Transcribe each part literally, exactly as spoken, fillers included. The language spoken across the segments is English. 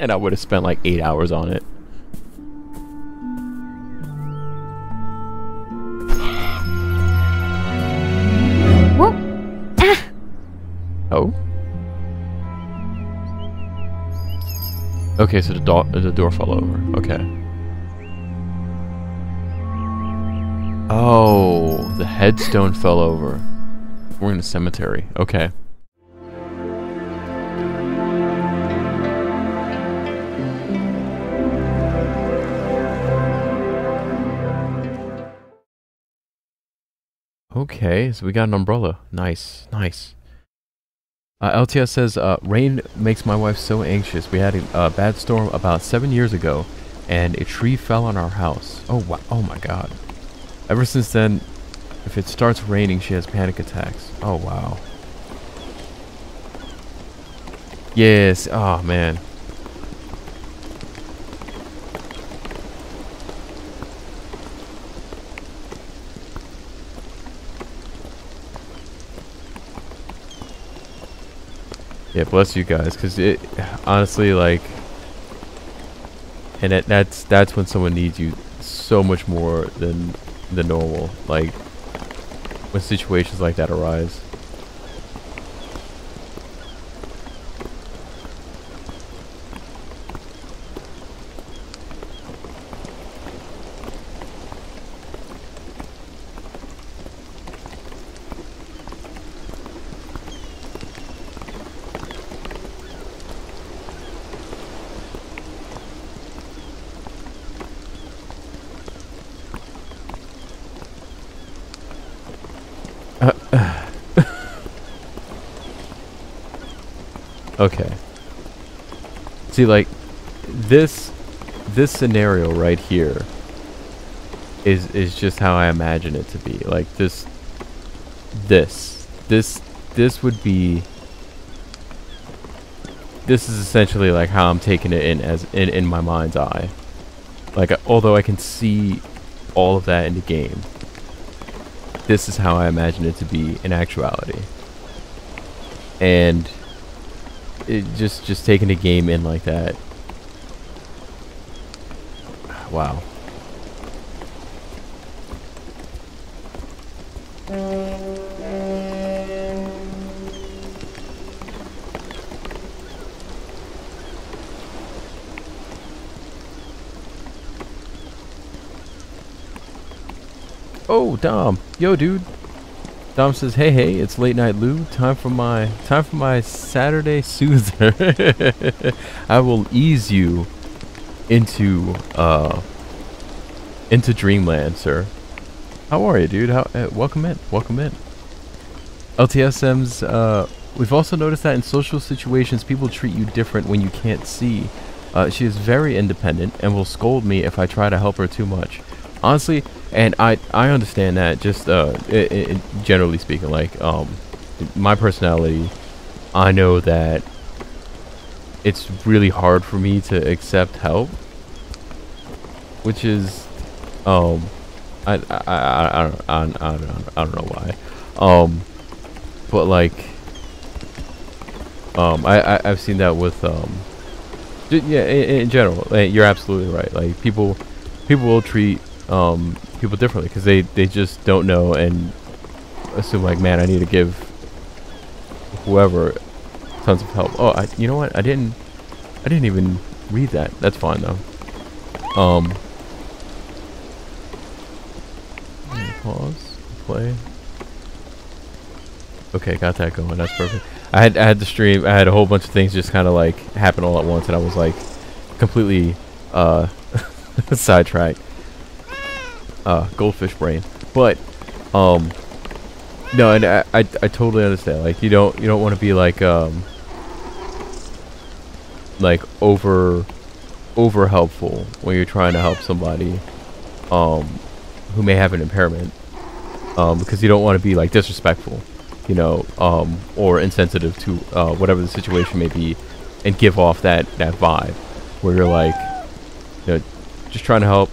and I would have spent like eight hours on it. Whoa. Ah. Oh. Okay, so the door the door fell over. Okay. Oh, the headstone fell over. We're in the cemetery. Okay. Okay, so we got an umbrella. Nice, nice. Uh, L T S says, uh, rain makes my wife so anxious. We had a uh, bad storm about seven years ago, and a tree fell on our house. Oh, wow. Oh my god. Ever since then, if it starts raining, she has panic attacks. Oh, wow. Yes. Oh, man. Yeah, bless you guys, because it, honestly, like, and it, that's that's when someone needs you so much more than the normal, like, when situations like that arise. Okay. See, like, this this scenario right here is is just how I imagine it to be. Like this this this this would be this is essentially like how I'm taking it in as in in my mind's eye. Like, although I can see all of that in the game, this is how I imagine it to be in actuality. And It just just taking a game in like that. Wow. Oh, Dom. Yo, dude. Dom says, "Hey, hey! It's late night, Lou. Time for my time for my Saturday soother. I will ease you into uh into dreamland, sir. How are you, dude? How uh, welcome in, welcome in. L T S M's. Uh, we've also noticed that in social situations, people treat you different when you can't see. Uh, she is very independent and will scold me if I try to help her too much. Honestly." And I, I understand that, just uh, it, it, generally speaking, like, um, my personality, I know that it's really hard for me to accept help, which is, um, I, I, I, I, don't, I, don't, I, don't, I don't know why, um, but, like, um, I, I, I've seen that with, um, yeah, in, in general, like, you're absolutely right, like, people, people will treat, um, people differently because they they just don't know and assume like, man, I need to give whoever tons of help. Oh, I, you know what? I didn't I didn't even read that. That's fine though. Um, pause. Play. Okay, got that going. That's perfect. I had I had the stream. I had a whole bunch of things just kind of like happen all at once, and I was like completely uh sidetracked. Uh, goldfish brain, but um, no, and I, I, I totally understand. Like, you don't you don't want to be like um, like over over helpful when you're trying to help somebody um, who may have an impairment, um, because you don't want to be like disrespectful, you know, um, or insensitive to uh, whatever the situation may be, and give off that that vibe where you're like, you know, just trying to help.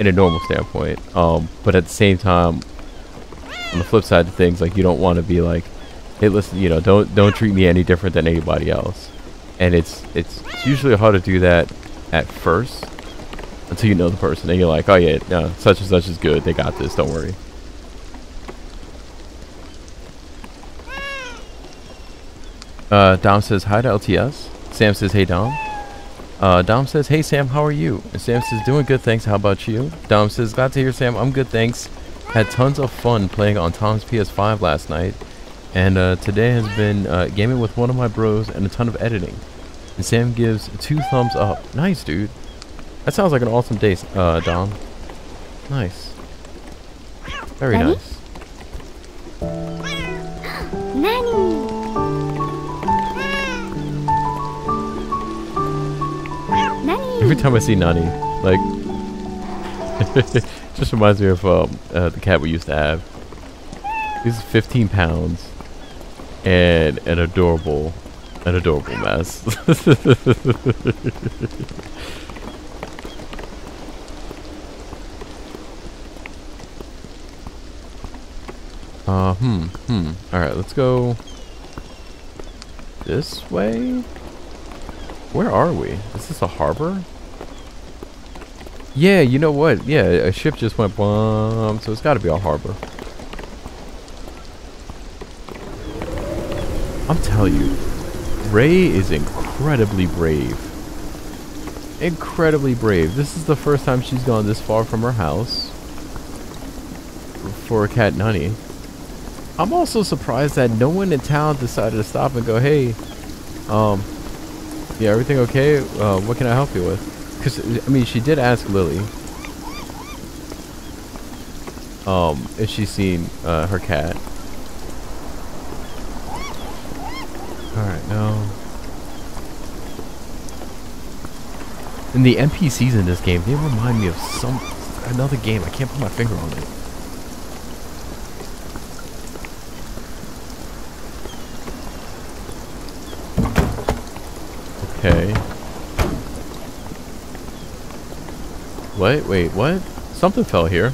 In a normal standpoint, um, but at the same time, on the flip side of things, like, you don't want to be like, hey, listen, you know, don't don't treat me any different than anybody else, And it's it's usually hard to do that at first until you know the person. And you're like, oh yeah, no, such and such is good. They got this. Don't worry. Uh, Dom says hi to L T S. Sam says, hey Dom. Uh, Dom says, hey Sam, how are you? And Sam says, doing good, thanks. How about you? Dom says, glad to hear Sam. I'm good, thanks. Had tons of fun playing on Tom's P S five last night. And uh, today has been uh, gaming with one of my bros and a ton of editing. And Sam gives two thumbs up. Nice, dude. That sounds like an awesome day, uh, Dom. Nice. Very Nani? Nice. Nani. Nani. Every time I see Nani, like, it just reminds me of um, uh, the cat we used to have. He's fifteen pounds. And an adorable, an adorable mess. uh, hmm, hmm. Alright, let's go this way? Where are we? Is this a harbor? Yeah, you know what? Yeah, a ship just went boom, so it's gotta be a harbor. I'm telling you, Ray is incredibly brave. Incredibly brave. This is the first time she's gone this far from her house for a cat Nani. I'm also surprised that no one in town decided to stop and go, hey, um, yeah, everything okay? Uh, what can I help you with? Because, I mean, she did ask Lily um, if she's seen uh, her cat. Alright, no. And the N P Cs in this game, they remind me of some another game. I can't put my finger on it. Okay. What? Wait, what? Something fell here.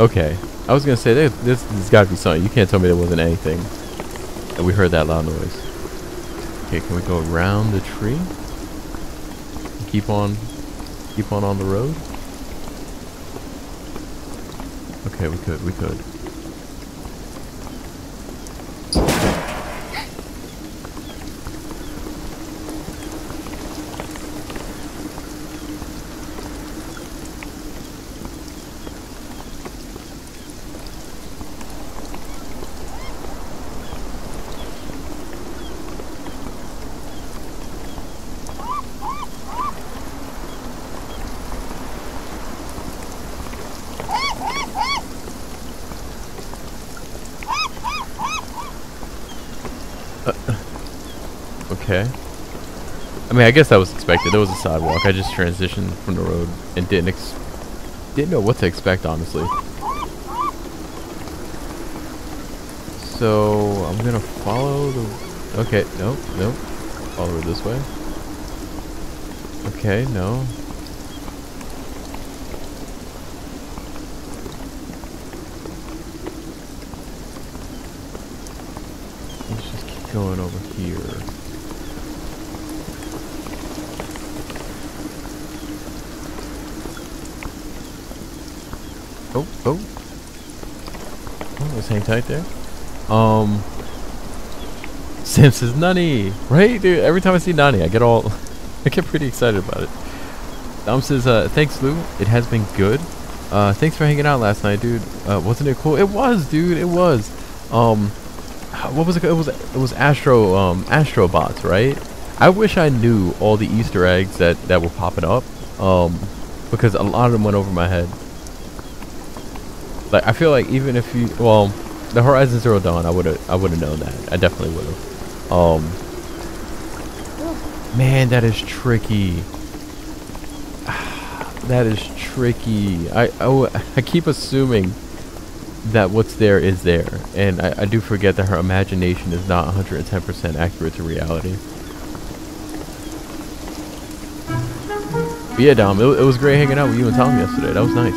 Okay. I was gonna say, there, this, there's gotta be something. You can't tell me there wasn't anything. And we heard that loud noise. Okay, can we go around the tree? Keep on, keep on on the road. Okay, we could, we could. Okay. I mean, I guess that was expected. There was a sidewalk. I just transitioned from the road and didn't ex didn't know what to expect, honestly. So I'm gonna follow the. Okay. Nope. Nope. Follow it this way. Okay. No. Let's just keep going over here. Oh, oh. Oh, let's hang tight there. Um, Sam says Nani, right? Dude, every time I see Nani, I get all, I get pretty excited about it. Dom says, uh, thanks Lou, it has been good. Uh, thanks for hanging out last night, dude. Uh, wasn't it cool? It was, dude, it was. Um, what was it? It was, it was Astro, um, Astrobots, right? I wish I knew all the Easter eggs that, that were popping up, um, because a lot of them went over my head. Like, I feel like even if you, well, the Horizon Zero Dawn, I would have, I would have known that. I definitely would have. Um, man, that is tricky. That is tricky. I, I, I keep assuming that what's there is there, and I, I do forget that her imagination is not one hundred ten percent accurate to reality. But yeah, Dom, it, it was great hanging out with you and Tom yesterday. That was nice.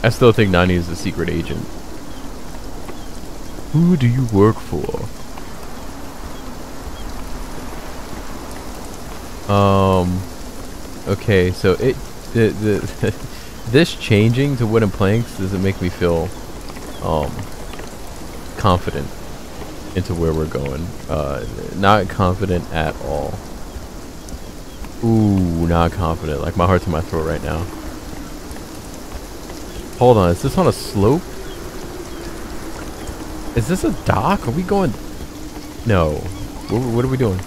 I still think Nani is a secret agent. Who do you work for? Um. Okay, so it the the this changing to wooden planks doesn't make me feel um confident into where we're going. Uh, not confident at all. Ooh, not confident. Like, my heart's in my throat right now. Hold on, is this on a slope? Is this a dock? Are we going... No. What, what are we doing?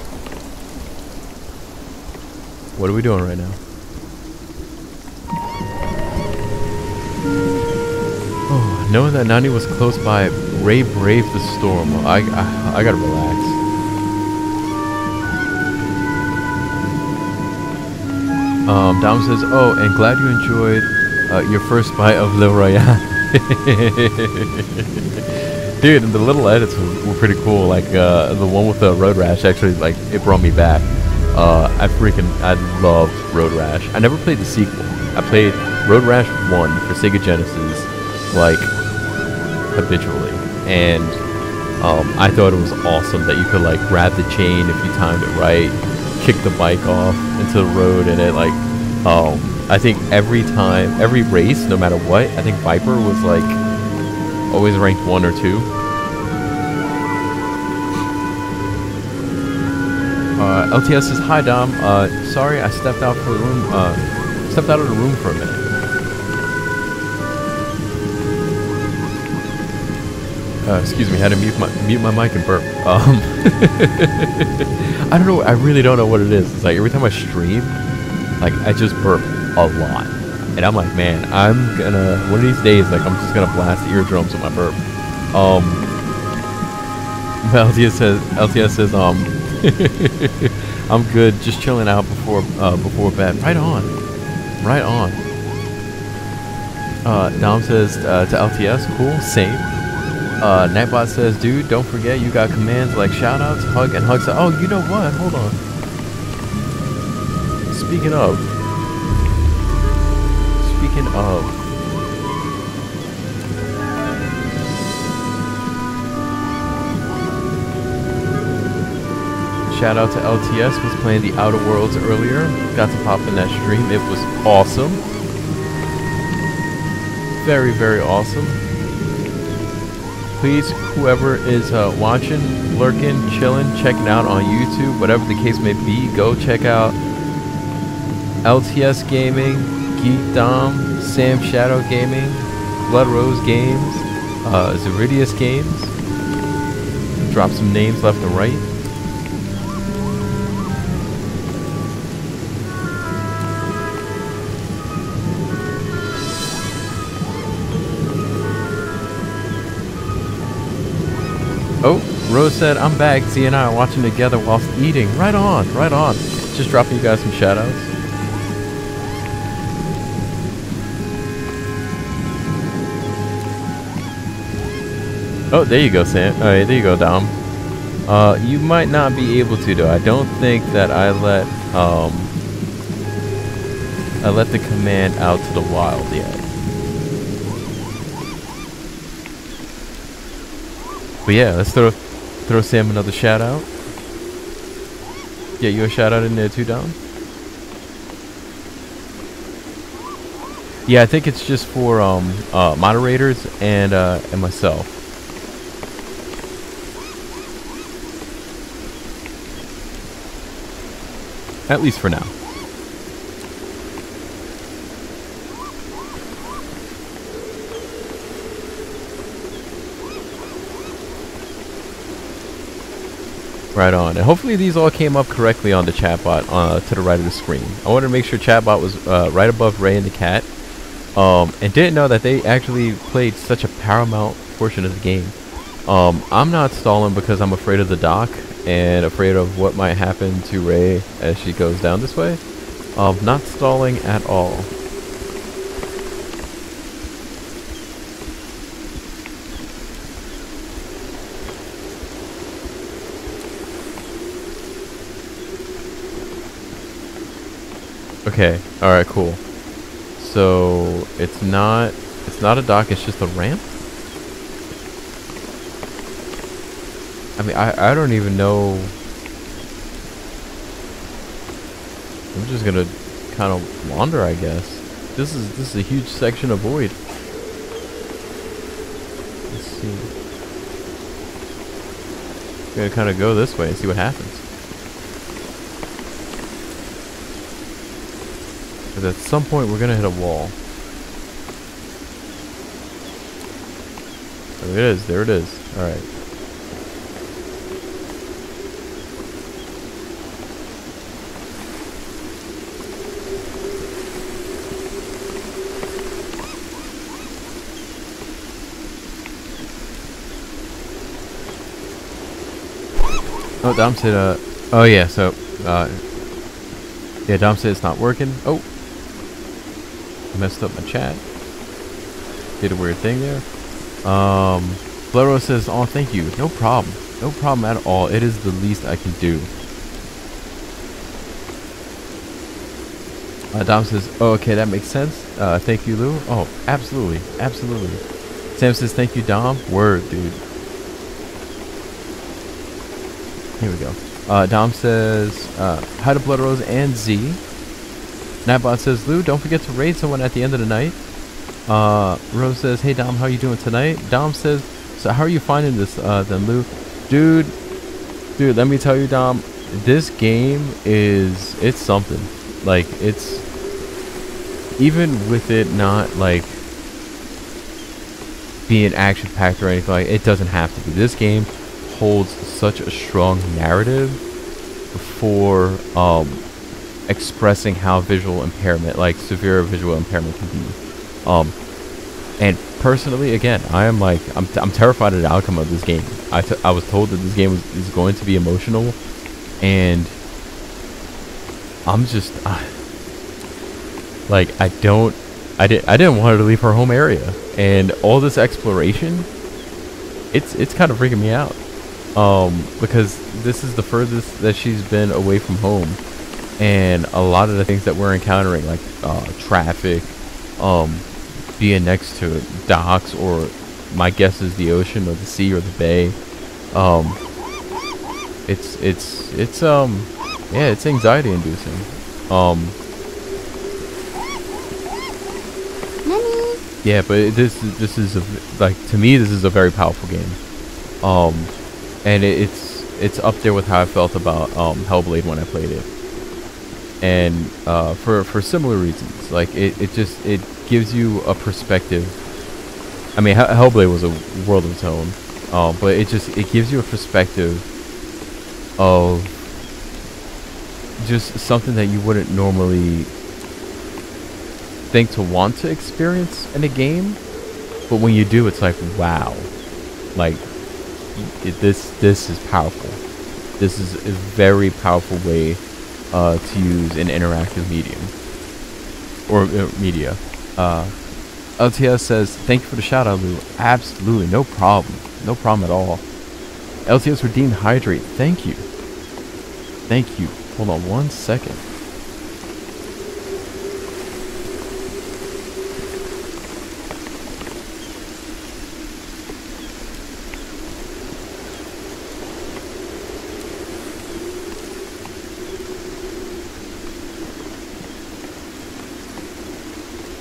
What are we doing right now? Oh, knowing that Nani was close by, Ray braved the storm. I, I, I gotta relax. Um, Dom says, oh, and glad you enjoyed uh, your first bite of Le Royale. Dude, the little edits were, were pretty cool. Like, uh, the one with the Road Rash, actually, like, it brought me back. Uh, I freaking, I loved Road Rash. I never played the sequel. I played Road Rash one for Sega Genesis, like, habitually. And um, I thought it was awesome that you could, like, grab the chain if you timed it right, kick the bike off into the road, and it like um I think every time, every race, no matter what, I think Viper was like always ranked one or two. uh L T S says, hi Dom, uh sorry I stepped out for the room, uh stepped out of the room for a minute. Uh, excuse me, I had to mute my, mute my mic and burp. Um, I don't know, I really don't know what it is. It's like every time I stream, like I just burp a lot. And I'm like, man, I'm gonna, one of these days, like I'm just gonna blast the eardrums with my burp. Um, L T S says, L T S says, um, I'm good, just chilling out before, uh, before bed. Right on, right on. Uh, Dom says uh, to L T S, cool, same. Uh, Nightbot says, dude, don't forget you got commands like shoutouts, hug, and hugs. Oh, you know what? Hold on. Speaking of. Speaking of. Shout out to L T S, was playing the Outer Worlds earlier. Got to pop in that stream. It was awesome. Very, very awesome. Please, whoever is uh, watching, lurking, chilling, checking out on YouTube, whatever the case may be, go check out L T S Gaming, Geekdom, Sam Shadow Gaming, Blood Rose Games, uh, Zeridius Games. Drop some names left and right. Oh, Rose said, I'm back. Z and I are watching together whilst eating. Right on, right on. Just dropping you guys some shoutouts. Oh, there you go, Sam. All right, there you go, Dom. Uh, you might not be able to, though. I don't think that I let, um... I let the command out to the wild yet. But yeah, let's throw throw Sam another shout out. Get you a shout out in there too, Dom. Yeah, I think it's just for um uh, moderators and uh, and myself. At least for now. Right on, and hopefully these all came up correctly on the chatbot uh, to the right of the screen. I wanted to make sure chatbot was uh, right above Ray and the cat, um, and didn't know that they actually played such a paramount portion of the game. Um, I'm not stalling because I'm afraid of the dock and afraid of what might happen to Ray as she goes down this way. Um, not stalling at all. Okay, alright, cool. So it's not it's not a dock, it's just a ramp? I mean, I, I don't even know. I'm just gonna kind of wander, I guess. This is this is a huge section of void. Let's see. I'm gonna kind of go this way and see what happens. Because at some point we're gonna hit a wall. There it is. There it is. All right. Oh, Dom said, uh, oh yeah, so, uh, yeah, Dom said it's not working. Oh, I messed up my chat. Did a weird thing there. Um, Blood Rose says, oh, thank you. No problem. No problem at all. It is the least I can do. Uh, Dom says, oh, okay, that makes sense. Uh, thank you, Lou. Oh, absolutely. Absolutely. Sam says, thank you, Dom. Word, dude. Here we go. Uh, Dom says, uh, hi to Blood Rose and Z. Nightbot says, Lou, don't forget to raid someone at the end of the night. Uh, Rose says, hey Dom, how you doing tonight? Dom says, so how are you finding this, uh, then Lou? Dude, dude, let me tell you, Dom, this game is, it's something. Like, it's, even with it not, like, being action-packed or anything, like, it doesn't have to be. This game holds such a strong narrative for um, expressing how visual impairment, like severe visual impairment, can be. Um, and personally, again, I am like, I'm, t I'm terrified of the outcome of this game. I, t I was told that this game was, is going to be emotional, and I'm just uh, like, I don't, I didn't, I didn't want her to leave her home area, and all this exploration, it's it's kind of freaking me out. Um, because this is the furthest that she's been away from home, and a lot of the things that we're encountering, like uh, traffic, um, being next to docks, or my guess is the ocean or the sea or the bay, um, it's it's it's um yeah, it's anxiety inducing. Um, Mommy. Yeah, but this this is a, like, to me, this is a very powerful game. Um. And it, it's it's up there with how I felt about um, Hellblade when I played it, and uh, for for similar reasons. Like it, it just it gives you a perspective. I mean, Hellblade was a world of its own, um, but it just it gives you a perspective of just something that you wouldn't normally think to want to experience in a game, but when you do, it's like, wow, like. It, this this is powerful. This is a very powerful way uh, to use an interactive medium or uh, media. Uh, L T S says, thank you for the shout out, Lou. Absolutely, no problem, no problem at all. L T S redeemed hydrate. Thank you, thank you. Hold on one second.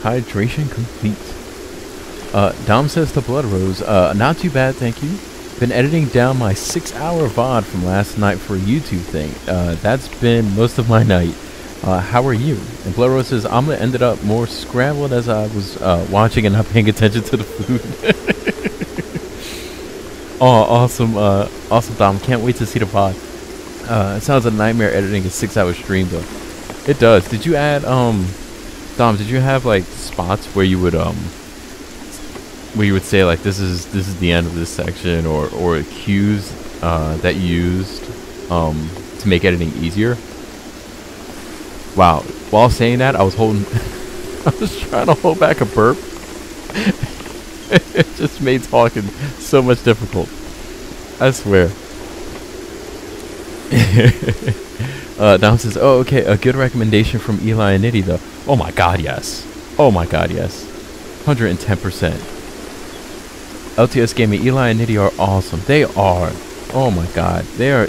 Hydration complete. Uh, Dom says to Blood Rose, uh, not too bad, thank you. Been editing down my six hour V O D from last night for a YouTube thing. Uh, that's been most of my night. Uh, how are you? And Blood Rose says, I'm gonna ended up more scrambled as I was uh, watching and not paying attention to the food. Oh, awesome, uh, awesome, Dom. Can't wait to see the V O D. Uh, it sounds a nightmare editing a six hour stream, though. It does. Did you add, um... Dom, did you have like spots where you would um where you would say like this is this is the end of this section, or or cues uh, that you used um to make editing easier? Wow. While saying that, I was holding I was trying to hold back a burp. It just made talking so much difficult. I swear. Uh, Dom says, oh, okay, a good recommendation from Eli and Nitty, though. Oh my god, yes. Oh my god, yes. one hundred ten percent. L T S Gaming, Eli and Nitty are awesome. They are. Oh my God, they are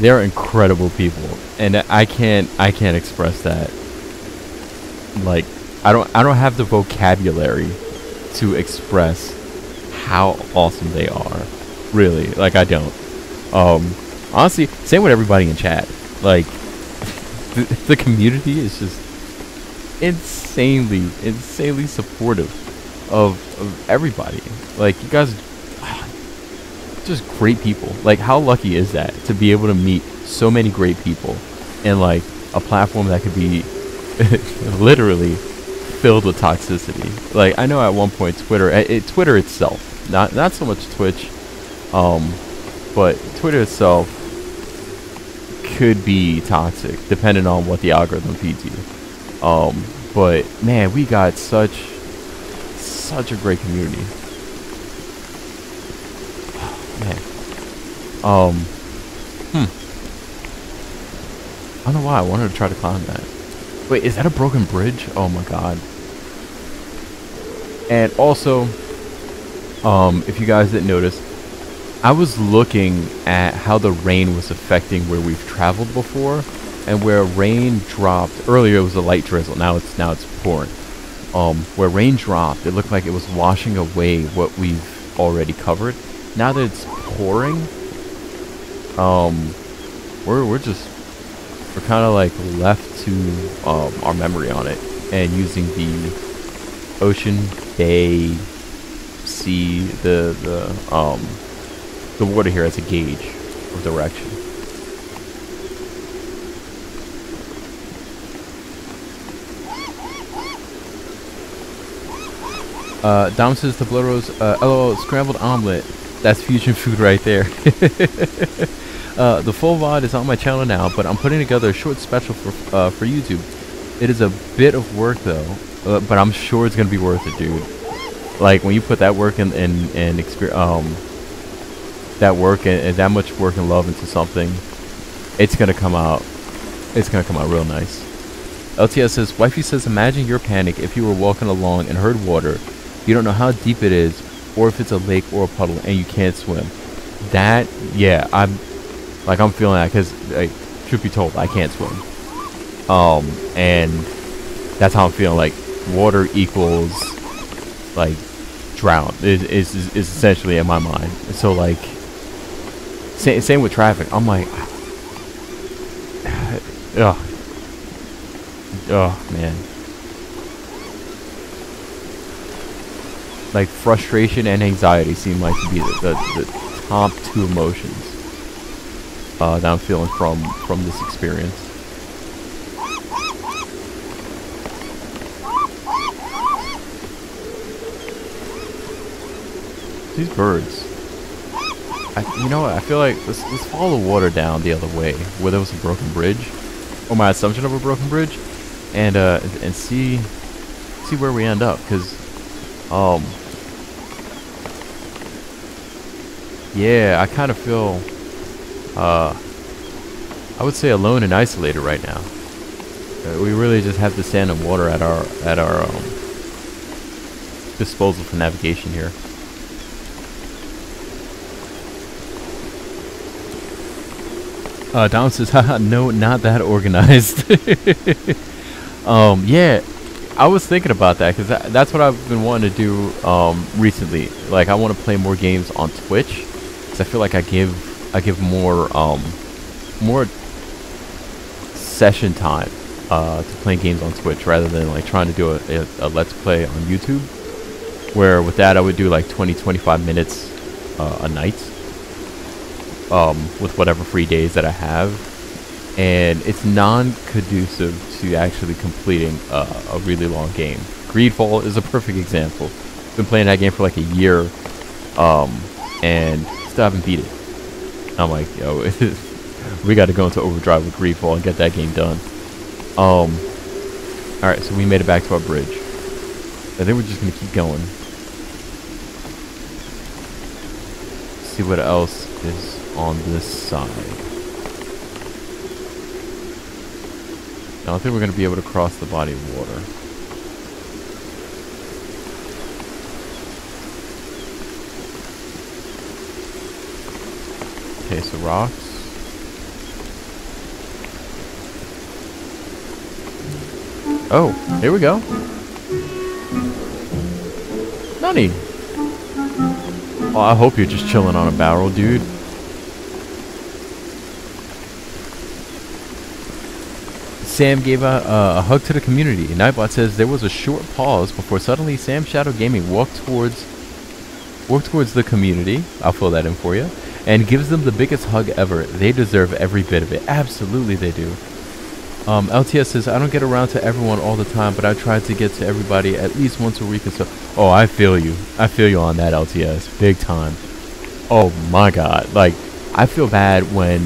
they are incredible people, and I can't I can't express that. Like, I don't I don't have the vocabulary to express how awesome they are. Really, like I don't. Um, honestly, same with everybody in chat. Like, the, the community is just insanely, insanely supportive of, of everybody. Like, you guys are just great people. Like, how lucky is that to be able to meet so many great people in, like, a platform that could be literally filled with toxicity? Like, I know at one point Twitter, it, it, Twitter itself, not, not so much Twitch, um, but Twitter itself could be toxic depending on what the algorithm feeds you. Um, but man, we got such such a great community. Oh, man. Um, hmm. I don't know why I wanted to try to climb that. Wait, is that a broken bridge? Oh my God. And also, um, if you guys didn't notice, I was looking at how the rain was affecting where we've traveled before, and where rain dropped earlier, it was a light drizzle. Now it's now it's pouring. Um, where rain dropped, it looked like it was washing away what we've already covered. Now that it's pouring, um, we're we're just we're kind of like left to um, our memory on it, and using the ocean, bay, sea, the the um. the water here as a gauge of direction. Uh, Dom says the Blood Rose, uh, L O L, scrambled omelet. That's fusion food right there. uh, the full V O D is on my channel now, but I'm putting together a short special for, uh, for YouTube. It is a bit of work though, uh, but I'm sure it's going to be worth it, dude. Like, when you put that work in, in, in experience, um, that work and, and that much work and love into something, it's gonna come out it's gonna come out real nice. L T S says, wifey says, imagine your panic if you were walking along and heard water. You don't know how deep it is, or if it's a lake or a puddle, and you can't swim. That, yeah, I'm like, I'm feeling that, because like, truth be told, I can't swim, um and that's how I'm feeling. Like, water equals like drown is is, is is essentially in my mind. So like, same with traffic. I'm like, ugh. Oh, man. Like, frustration and anxiety seem like to be the, the, the top two emotions uh, that I'm feeling from, from this experience. These birds. I, you know what? I feel like let's, let's follow the water down the other way, where there was a broken bridge, or my assumption of a broken bridge, and uh, and see see where we end up. Cause, um, yeah, I kind of feel, uh, I would say alone and isolated right now. Uh, we really just have to stand in water at our at our um, disposal for navigation here. Uh, Dom says, haha, no, not that organized. um, yeah, I was thinking about that, because that, that's what I've been wanting to do um, recently. Like, I want to play more games on Twitch, because I feel like I give I give more um, more session time uh, to playing games on Twitch, rather than like trying to do a, a, a Let's Play on YouTube, where with that I would do like twenty, twenty-five minutes uh, a night. Um, with whatever free days that I have, and it's non-conducive to actually completing uh, a really long game. Greedfall is a perfect example. Been playing that game for like a year, um, and still haven't beat it. I'm like, yo, we got to go into overdrive with Greedfall and get that game done. Um, all right, so we made it back to our bridge. I think we're just gonna keep going. See what else is on this side. I don't think we're going to be able to cross the body of water. Okay, so rocks. Oh, here we go. Nani! Oh, I hope you're just chilling on a barrel, dude. Sam gave a, uh, a hug to the community. Nightbot says there was a short pause before suddenly Sam Shadow Gaming walked towards walked towards the community. I'll fill that in for you. And gives them the biggest hug ever. They deserve every bit of it. Absolutely they do. Um, L T S says, I don't get around to everyone all the time, but I try to get to everybody at least once a week or so. Oh, I feel you. I feel you on that, L T S. Big time. Oh my god. Like, I feel bad when...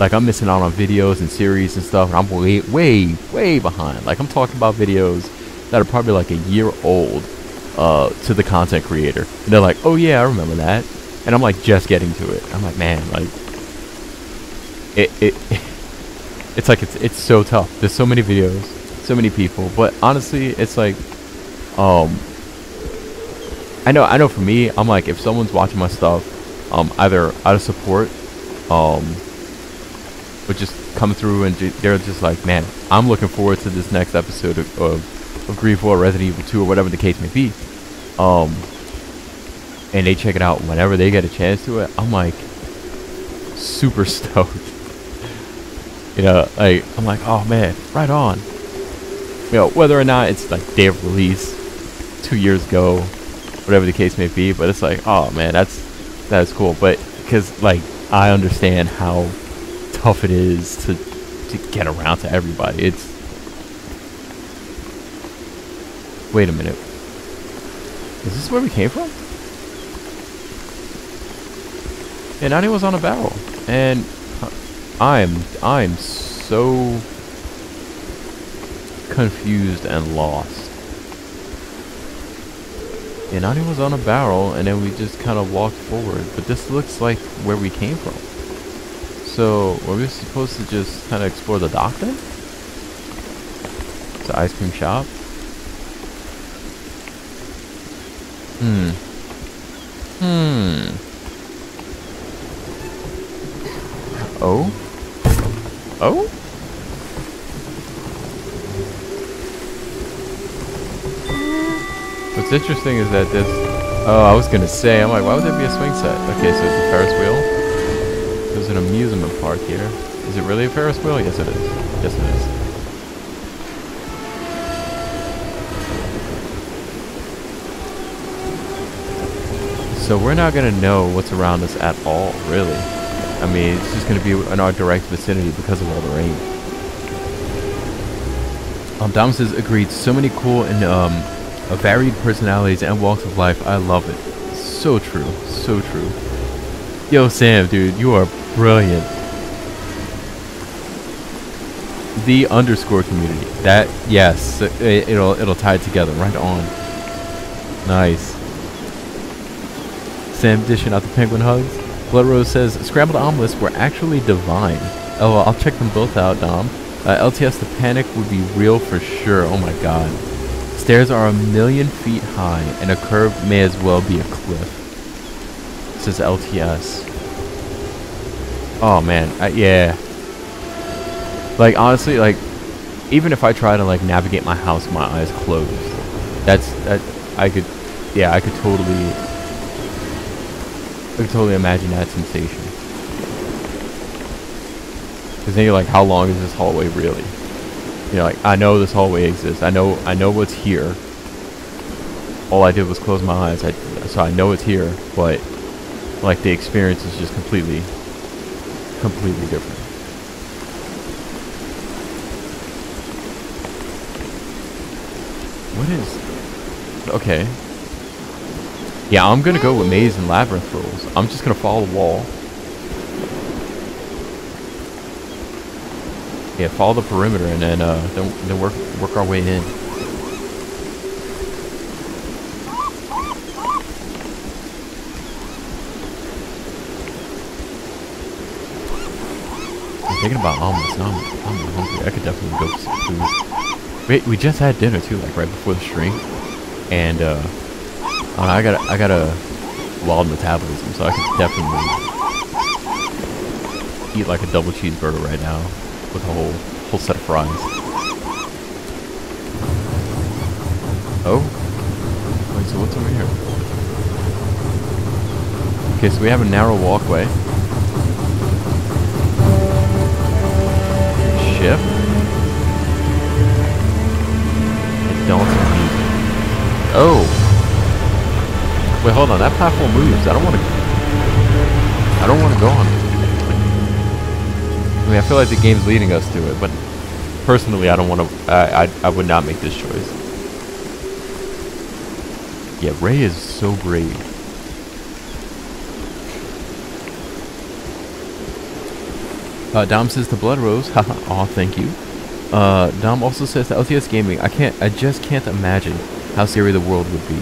Like, I'm missing out on videos and series and stuff, and I'm way, way, way behind. Like, I'm talking about videos that are probably like a year old uh, to the content creator. And they're like, oh yeah, I remember that. And I'm like, just getting to it. I'm like, man, like, it, it, it's like, it's, it's so tough. There's so many videos, so many people. But honestly, it's like, um, I know, I know for me, I'm like, if someone's watching my stuff, um, either out of support, um, would just come through and ju they're just like, man, I'm looking forward to this next episode of, of, of Greedfall or Resident Evil Two or whatever the case may be. Um, and they check it out whenever they get a chance to it. I'm like, super stoked. You know, like, I'm like, oh man, right on. You know, whether or not it's like day of release, two years ago, whatever the case may be, but it's like, oh man, that's, that's cool. But, because like, I understand how tough it is to to get around to everybody. It's wait a minute. Is this where we came from? And Nani was on a barrel, and I'm I'm so confused and lost. And Nani was on a barrel, and then we just kind of walked forward. But this looks like where we came from. So, were we supposed to just kind of explore the dock then? The ice cream shop? Hmm. Hmm. Oh? Oh? What's interesting is that this... Oh, I was gonna say, I'm like, why would there be a swing set? Okay, so it's a Ferris wheel. There's an amusement park here. Is it really a Ferris wheel? Yes, it is. Yes, it is. So we're not going to know what's around us at all, really. I mean, it's just going to be in our direct vicinity because of all the rain. Um, Dom says, agreed. So many cool and um, varied personalities and walks of life. I love it. So true. So true. Yo, Sam, dude, you are brilliant. The underscore community. That, yes, it, it'll it'll tie together. Right on. Nice. Sam dishing out the penguin hugs. Blood Rose says, scrambled omelets were actually divine. Oh, I'll check them both out, Dom. Uh, L T S, the panic would be real for sure. Oh my god. Stairs are a million feet high, and a curve may as well be a cliff. Says L T S. Oh man, I, yeah. Like honestly, like even if I try to like navigate my house, with my eyes closed. That's that. I could, yeah, I could totally, I could totally imagine that sensation. Cause then you're like, how long is this hallway really? You know, like I know this hallway exists. I know, I know what's here. All I did was close my eyes. I, so I know it's here, but. Like, the experience is just completely, completely different. What is... Okay. Yeah, I'm gonna go with Maze and Labyrinth rules. I'm just gonna follow the wall. Yeah, follow the perimeter and then, uh, then, then work, work our way in. Thinking about omelets, now I'm, I'm hungry. I could definitely go for some food. Wait, we just had dinner too, like right before the stream, and uh, I got I got a wild metabolism, so I could definitely eat like a double cheeseburger right now with a whole whole set of fries. Oh? Wait, so what's over here? Okay, so we have a narrow walkway. Ship. Adults and music. Oh! Wait, hold on, that platform moves. I don't want to... I don't want to go on it. I mean, I feel like the game's leading us to it, but personally, I don't want to. I, I I would not make this choice. Yeah, Ray is so brave. Uh, Dom says the Blood Rose. Haha. Aw, thank you. Uh, Dom also says the L T S Gaming. I can't. I just can't imagine how scary the world would be.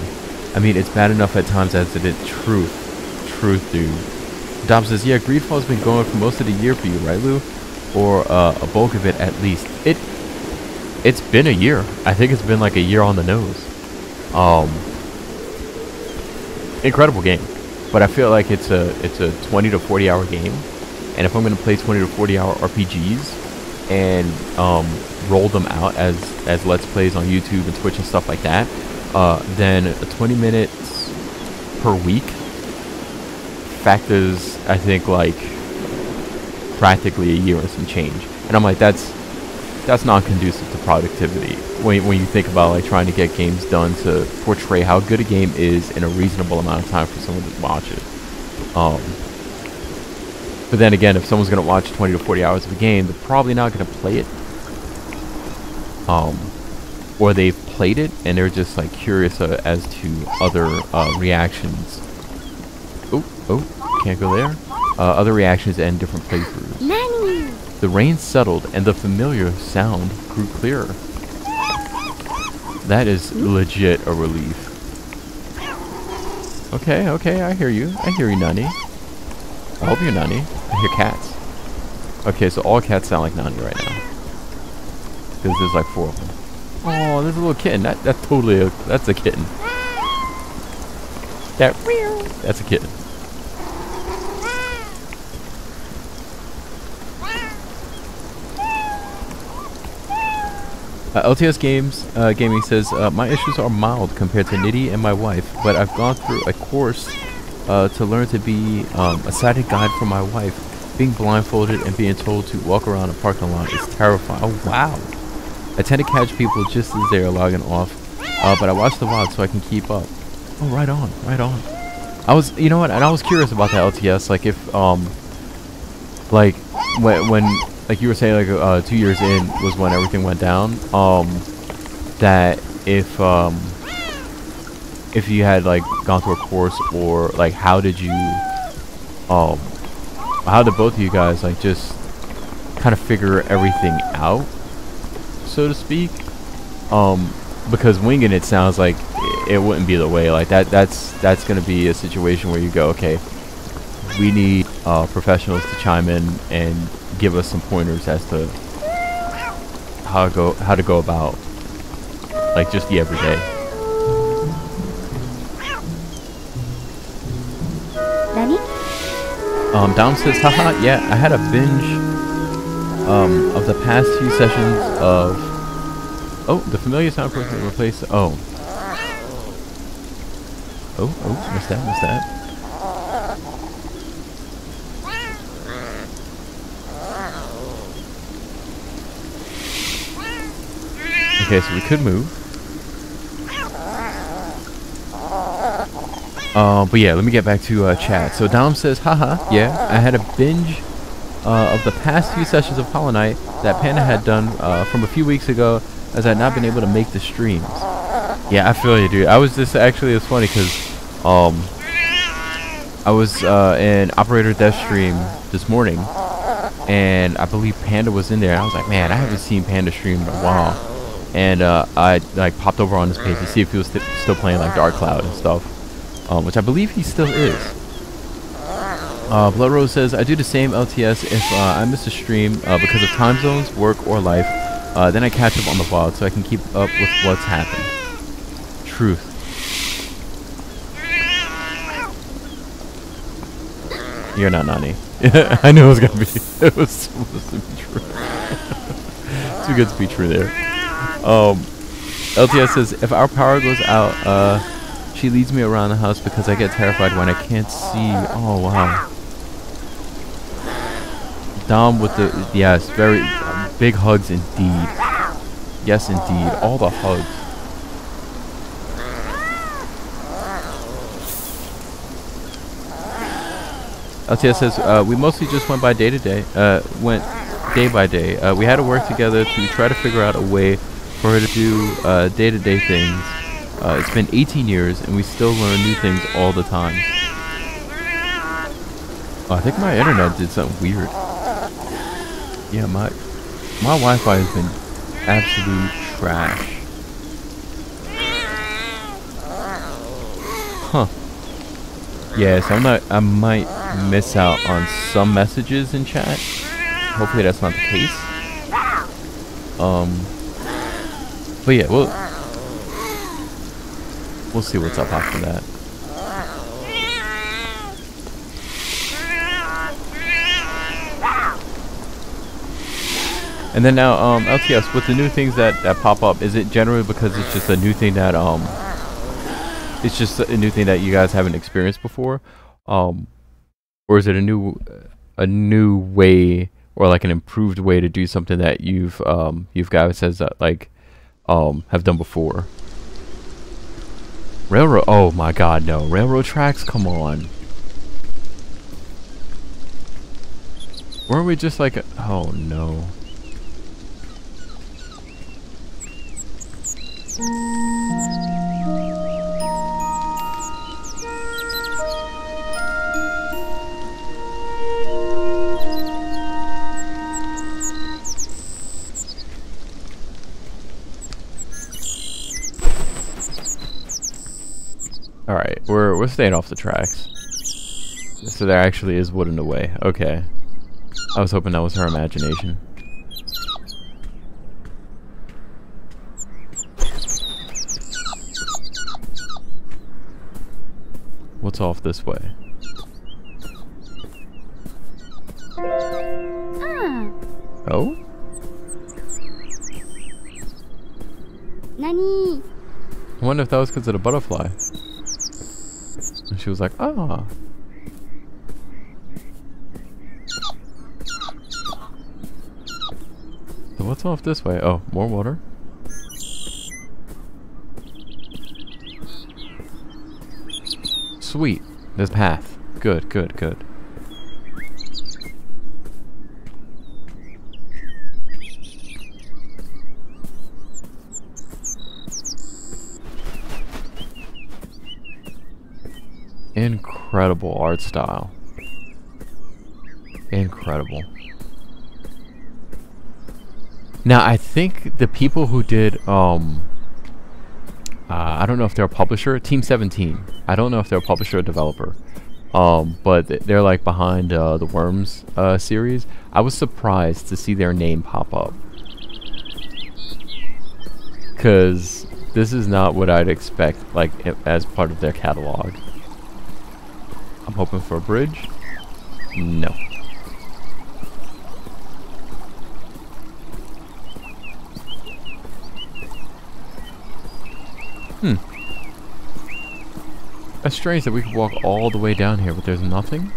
I mean, it's bad enough at times as it is. Truth, truth, dude. Dom says, yeah, Greedfall's been going for most of the year for you, right, Lou? Or uh, a bulk of it, at least. It, it's been a year. I think it's been like a year on the nose. Um, incredible game. But I feel like it's a it's a twenty to forty hour game. And if I'm going to play twenty to forty hour R P Gs and um, roll them out as, as Let's Plays on YouTube and Twitch and stuff like that, uh, then twenty minutes per week factors, I think, like practically a year and some change, and I'm like, that's that's not conducive to productivity when, when you think about like trying to get games done to portray how good a game is in a reasonable amount of time for someone to watch it. Um, but then again, if someone's gonna watch twenty to forty hours of a game, they're probably not gonna play it, um, or they've played it and they're just like curious uh, as to other uh, reactions. Oh, oh. Can't go there. Uh, other reactions and different playthroughs. Nani. The rain settled and the familiar sound grew clearer. That is legit a relief. Okay, okay, I hear you. I hear you, Nani. I hope you're Nani. I hear cats. Okay, so all cats sound like Nani right now. Because there's like four of them. Oh, there's a little kitten. That, that's totally a, that's a kitten. That, that's a kitten. Uh, L T S Games uh, Gaming says, uh, my issues are mild compared to Nitty and my wife, but I've gone through a course uh, to learn to be um, a sighted guide for my wife. Being blindfolded and being told to walk around a parking lot is terrifying. Oh, wow. I tend to catch people just as they are logging off, uh, but I watch the V O D so I can keep up. Oh, right on, right on. I was, you know what, and I was curious about the L T S, like if, um, like, when, when like you were saying, like, uh, two years in was when everything went down, um, that if, um, if you had, like, gone through a course, or, like, how did you, um, how did both of you guys, like, just kind of figure everything out, so to speak, um, because winging it sounds like it wouldn't be the way. Like that that's that's gonna be a situation where you go, okay, we need uh, professionals to chime in and give us some pointers as to how to go how to go about like just the everyday. Danny? Um Dom says, haha, yeah, I had a binge um of the past few sessions of oh, the familiar sound person replaced oh Oh, oh, missed that, missed that. Okay, so we could move. Uh, but yeah, let me get back to uh, chat. So Dom says, haha, yeah, I had a binge uh, of the past few sessions of Hollow Knight that Panda had done uh, from a few weeks ago, as I'd not been able to make the streams. Yeah, I feel you, dude. I was just actually, it's funny because um, I was uh, in Operator Death stream this morning, and I believe Panda was in there. I was like, man, I haven't seen Panda stream in a while, and uh, I like popped over on his page to see if he was st still playing like Dark Cloud and stuff, um, which I believe he still is. Uh, Blood Rose says, I do the same L T S if uh, I miss a stream uh, because of time zones, work, or life. Uh, then I catch up on the V O D so I can keep up with what's happened. Truth. You're not Nani. I knew it was gonna be. It was supposed to be true. It's a good speech for there. Um, L T S says, if our power goes out, uh, she leads me around the house because I get terrified when I can't see. Oh wow. Dom with the yes, very um, big hugs indeed. Yes, indeed, all the hugs. L T S says, uh, we mostly just went by day to day, uh, went day by day. Uh, we had to work together to try to figure out a way for her to do uh, day to day things. Uh, it's been eighteen years and we still learn new things all the time. Oh, I think my internet did something weird. Yeah, my, my Wi-Fi has been absolute trash. Huh. Yeah, so I'm not, I might miss out on some messages in chat. Hopefully that's not the case. Um, but yeah, we'll, we'll see what's up after that. And then now, um, L T S, with the new things that, that pop up, is it generally because it's just a new thing that, um, it's just a new thing that you guys haven't experienced before? Um, or is it a new, a new way, or like an improved way to do something that you've, um, you've guys says that, like, um, have done before? Railroad, oh my god, no. Railroad tracks, come on. Weren't we just like, a, oh no. All right, we're we're staying off the tracks. So there actually is wood in the way. Okay, I was hoping that was her imagination. What's off this way? Ah. Oh? Nani? I wonder if that was because of the butterfly. And she was like, ah. So what's off this way? Oh, more water? Sweet. There's a path. Good, good, good. Incredible art style. Incredible. Now, I think the people who did, um... Uh, I don't know if they're a publisher. Team seventeen. I don't know if they're a publisher or developer. Um, but they're like behind uh, the Worms uh, series. I was surprised to see their name pop up. Because this is not what I'd expect like as part of their catalog. I'm hoping for a bridge. No. Hmm. That's strange that we could walk all the way down here, but there's nothing.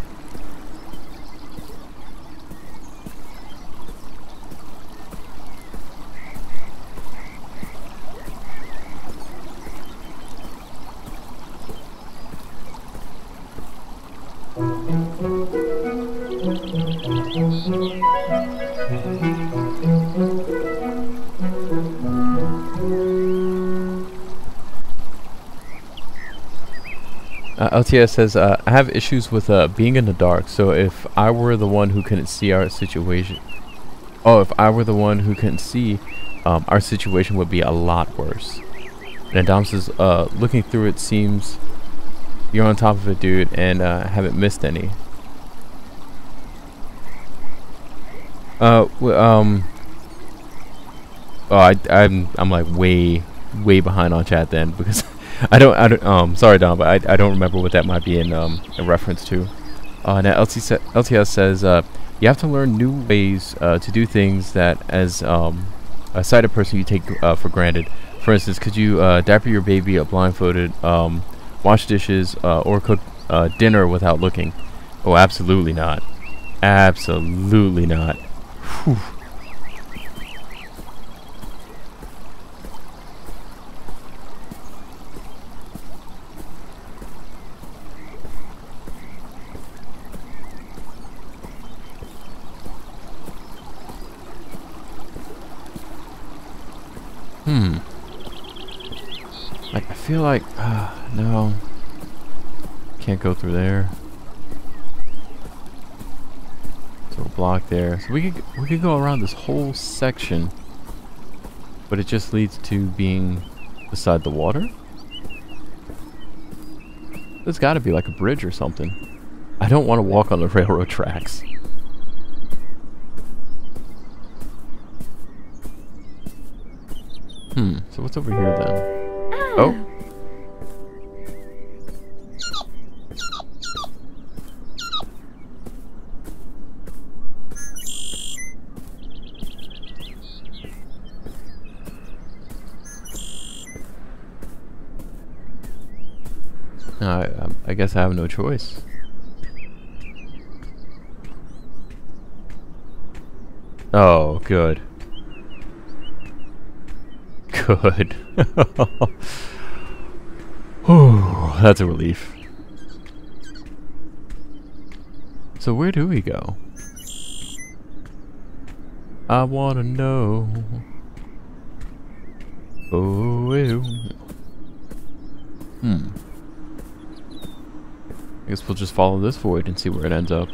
L T S says, uh, I have issues with uh, being in the dark, so if I were the one who couldn't see our situation... Oh, if I were the one who couldn't see, um, our situation would be a lot worse. And Dom says, uh, looking through it seems you're on top of it, dude, and uh, haven't missed any. Uh, w um... Oh, I, I'm, I'm like way, way behind on chat then, because... I don't, I don't, um, sorry Dom, but I, I don't remember what that might be in, um, a reference to. Uh, now L T S says, uh, you have to learn new ways uh, to do things that, as um, a sighted person, you take uh, for granted. For instance, could you uh, diaper your baby up blindfolded, um, wash dishes, uh, or cook uh, dinner without looking? Oh, absolutely not. Absolutely not. Whew. Hmm. Like, I feel like, uh, no. Can't go through there. So we'll block there. So we could, we could go around this whole section, but it just leads to being beside the water? There's gotta be like a bridge or something. I don't want to walk on the railroad tracks. Hmm, so what's over here then? Oh! I, I guess I have no choice. Oh, good. Good. Oh, that's a relief. So where do we go? I wanna know. Oh, ew. Hmm. I guess we'll just follow this void and see where it ends up.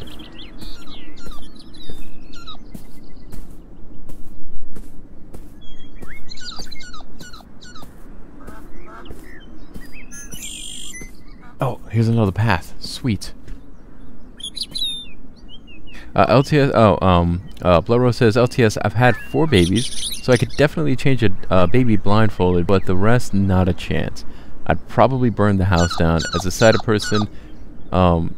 Oh, here's another path. Sweet. Uh, L T S. Oh, um, uh, Blood Rose says, L T S, I've had four babies, so I could definitely change a uh, baby blindfolded, but the rest, not a chance. I'd probably burn the house down. As a sighted person, um,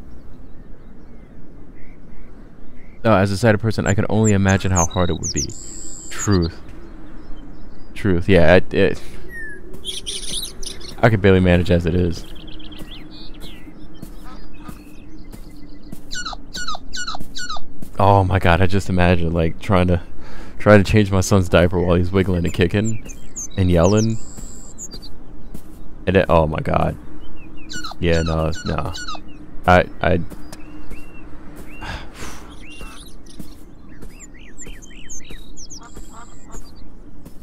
uh, as a sighted person, I can only imagine how hard it would be. Truth. Truth. Yeah, it. it I could barely manage as it is. Oh my god, I just imagine like trying to trying to change my son's diaper while he's wiggling and kicking and yelling. And it, oh my god. Yeah, no, no. I I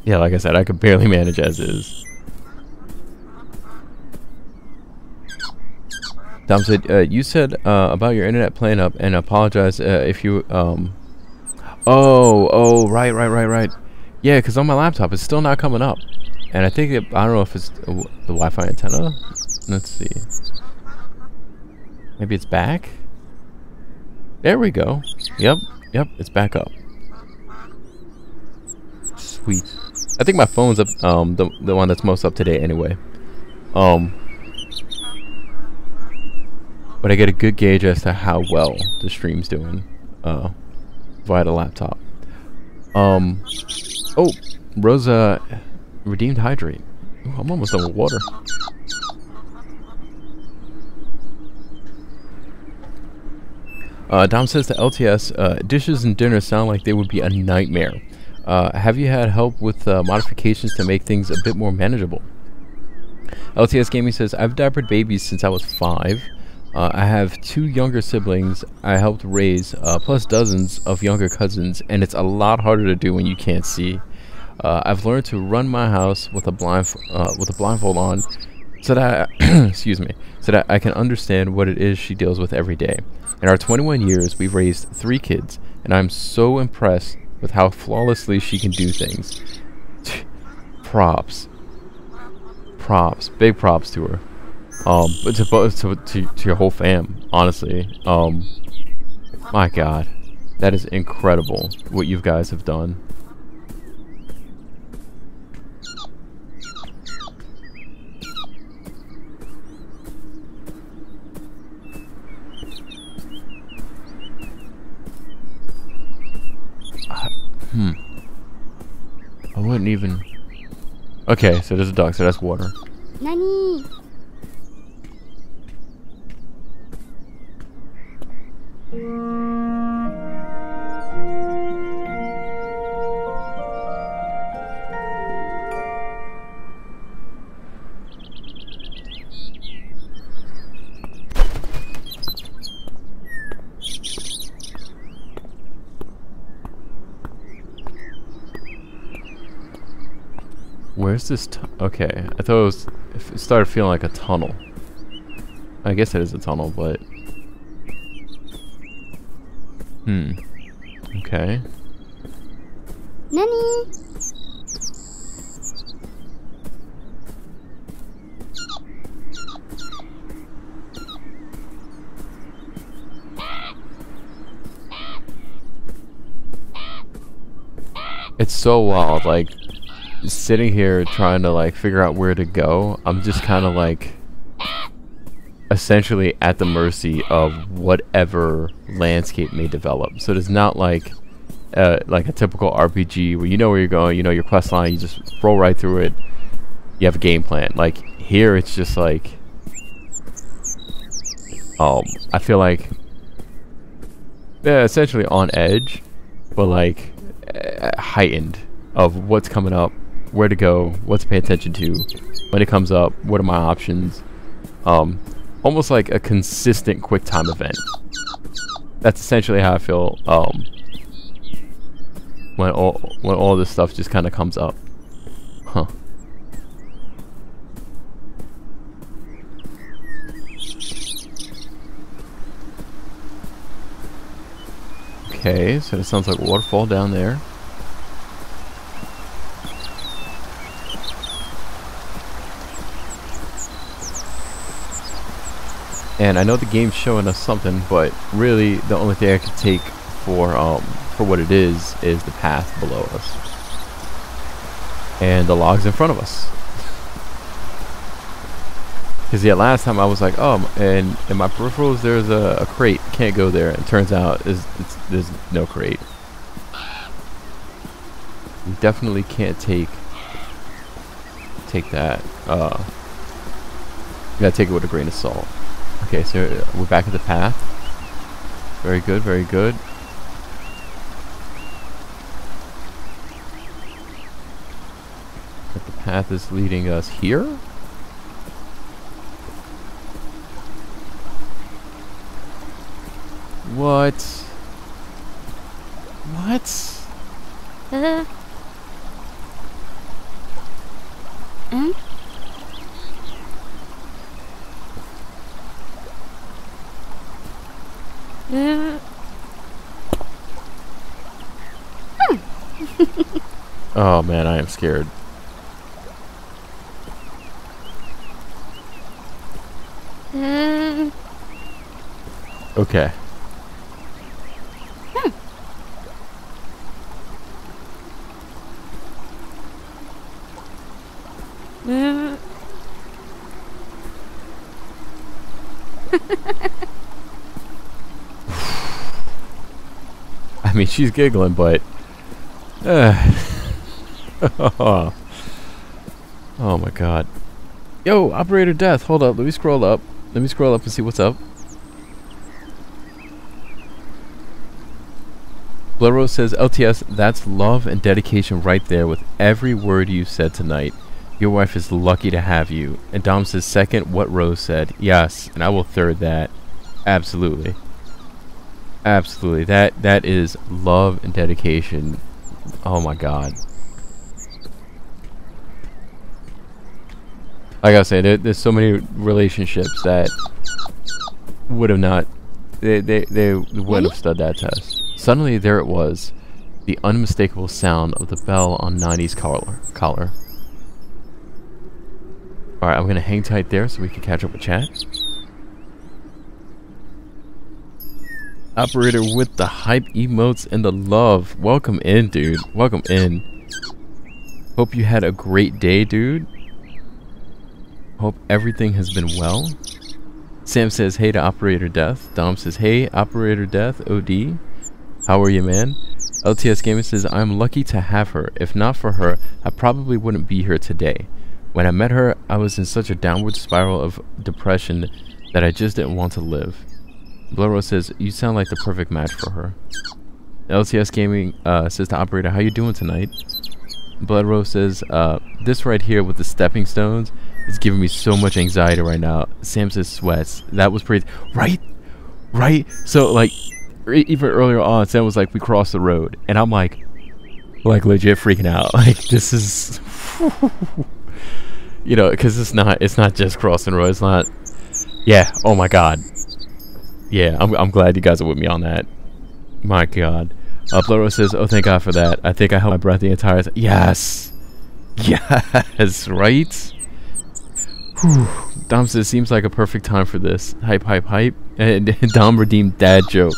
yeah, like I said, I could barely manage as is. Dom said, uh, you said uh, about your internet playing up, and apologize uh, if you, um... Oh, oh, right, right, right, right. Yeah, because on my laptop, it's still not coming up. And I think, it, I don't know if it's the Wi-Fi antenna. Let's see. Maybe it's back? There we go. Yep, yep, it's back up. Sweet. I think my phone's up, um, the, the one that's most up to date anyway. Um... But I get a good gauge as to how well the stream's doing uh, via the laptop. Um, oh, Rosa redeemed hydrate. Ooh, I'm almost done with water. Uh, Dom says to L T S, uh, dishes and dinner sound like they would be a nightmare. Uh, have you had help with uh, modifications to make things a bit more manageable? L T S Gaming says, I've diapered babies since I was five. Uh, I have two younger siblings I helped raise, uh, plus dozens of younger cousins, and it's a lot harder to do when you can't see. Uh, I've learned to run my house with a blind uh, with a blindfold on, so that I, excuse me, so that I can understand what it is she deals with every day. In our twenty-one years, we've raised three kids, and I'm so impressed with how flawlessly she can do things. Props, props, big props to her. Um, but to both, to, to, to your whole fam, honestly. Um, my god, that is incredible what you guys have done. I, hmm. I wouldn't even. Okay, so there's a dog, so that's water. Nani. Where's this tu- okay, I thought it was, it started feeling like a tunnel. I guess it is a tunnel, but... Hmm. Okay. Nani! It's so wild, like... sitting here trying to like figure out where to go, I'm just kind of like essentially at the mercy of whatever landscape may develop. So it's not like uh, like a typical R P G where you know where you're going, you know your quest line, you just roll right through it, you have a game plan. Like here it's just like, um, I feel like yeah, essentially on edge, but like uh, heightened of what's coming up, where to go, what to pay attention to, when it comes up, what are my options. Um, almost like a consistent quick time event. That's essentially how I feel um, when all when all this stuff just kind of comes up. Huh. Okay, so it sounds like a waterfall down there. And I know the game's showing us something, but really the only thing I could take for um, for what it is is the path below us and the logs in front of us. Because yeah, last time I was like, oh, and in my peripherals there's a, a crate, can't go there. And turns out it's, it's, there's no crate. You definitely can't take take that. Uh, you gotta take it with a grain of salt. Okay, so we're back at the path. Very good, very good. But the path is leading us here? What? What? Uh. Mm? Uh. Hmm. Oh man, I am scared. Uh. Okay. Hmm. Uh. I mean, she's giggling, but uh. Oh my god. Yo, Operator Death, hold up, let me scroll up. Let me scroll up and see what's up. Blood Rose says, L T S, that's love and dedication right there with every word you said tonight. Your wife is lucky to have you. And Dom says, second what Rose said. Yes, and I will third that. Absolutely. Absolutely, that that is love and dedication. Oh my god. Like I said, there, there's so many relationships that would have not, they, they, they wouldn't have stood that test. Suddenly there it was, the unmistakable sound of the bell on Nani's collar. collar. Alright, I'm gonna hang tight there so we can catch up with chat. Operator with the hype emotes and the love. Welcome in, dude. Welcome in. Hope you had a great day, dude. Hope everything has been well. Sam says, hey to Operator Death. Dom says, hey, Operator Death, O D. How are you, man? L T S Gaming says, I'm lucky to have her. If not for her, I probably wouldn't be here today. When I met her, I was in such a downward spiral of depression that I just didn't want to live. Blood Rose says, you sound like the perfect match for her. L T S Gaming uh, says to Operator, how you doing tonight? Blood Rose says, uh, this right here with the stepping stones is giving me so much anxiety right now. Sam says sweats. That was pretty... Right? Right? So, like, even earlier on, Sam was like, we crossed the road. And I'm like, like, legit freaking out. Like, this is... you know, because it's not, it's not just crossing the road. It's not... Yeah. Oh, my God. Yeah, I'm, I'm glad you guys are with me on that. My God. Uh, Blood Rose says, oh, thank God for that. I think I held my breath the entire time. Yes. Yes, right? Whew. Dom says, seems like a perfect time for this. Hype, hype, hype. And Dom redeemed dad joke.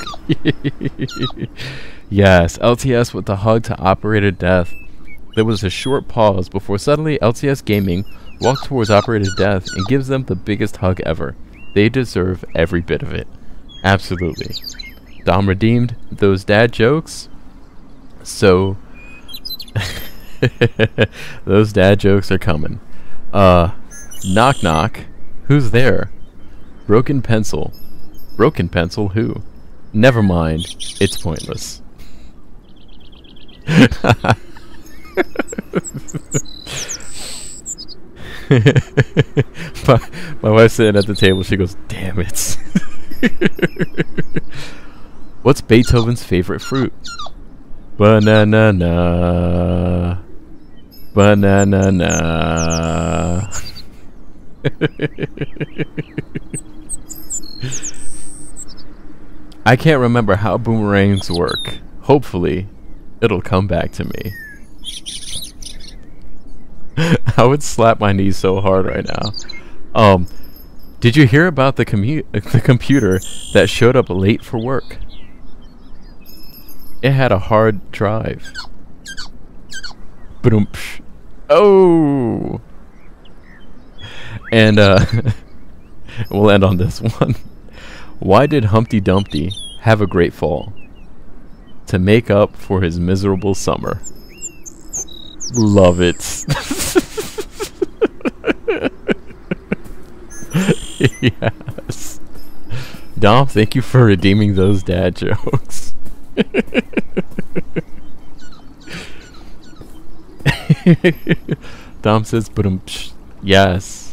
Yes, L T S with the hug to Operator Death. There was a short pause before suddenly L T S Gaming walks towards Operator Death and gives them the biggest hug ever. They deserve every bit of it. Absolutely. Dom redeemed those dad jokes. So, those dad jokes are coming. Uh, knock knock. Who's there? Broken pencil. Broken pencil who? Never mind. It's pointless. my, my wife's sitting at the table. She goes, damn it. What's Beethoven's favorite fruit? Banana. Banana. I can't remember how boomerangs work. Hopefully, it'll come back to me. I would slap my knees so hard right now. Um, did you hear about the commu- the computer that showed up late for work? It had a hard drive. Ba-dum-psh. Oh! And uh, we'll end on this one. Why did Humpty Dumpty have a great fall? To make up for his miserable summer. Love it. Yes. Dom, thank you for redeeming those dad jokes. Dom says, "Ba-dum." Yes.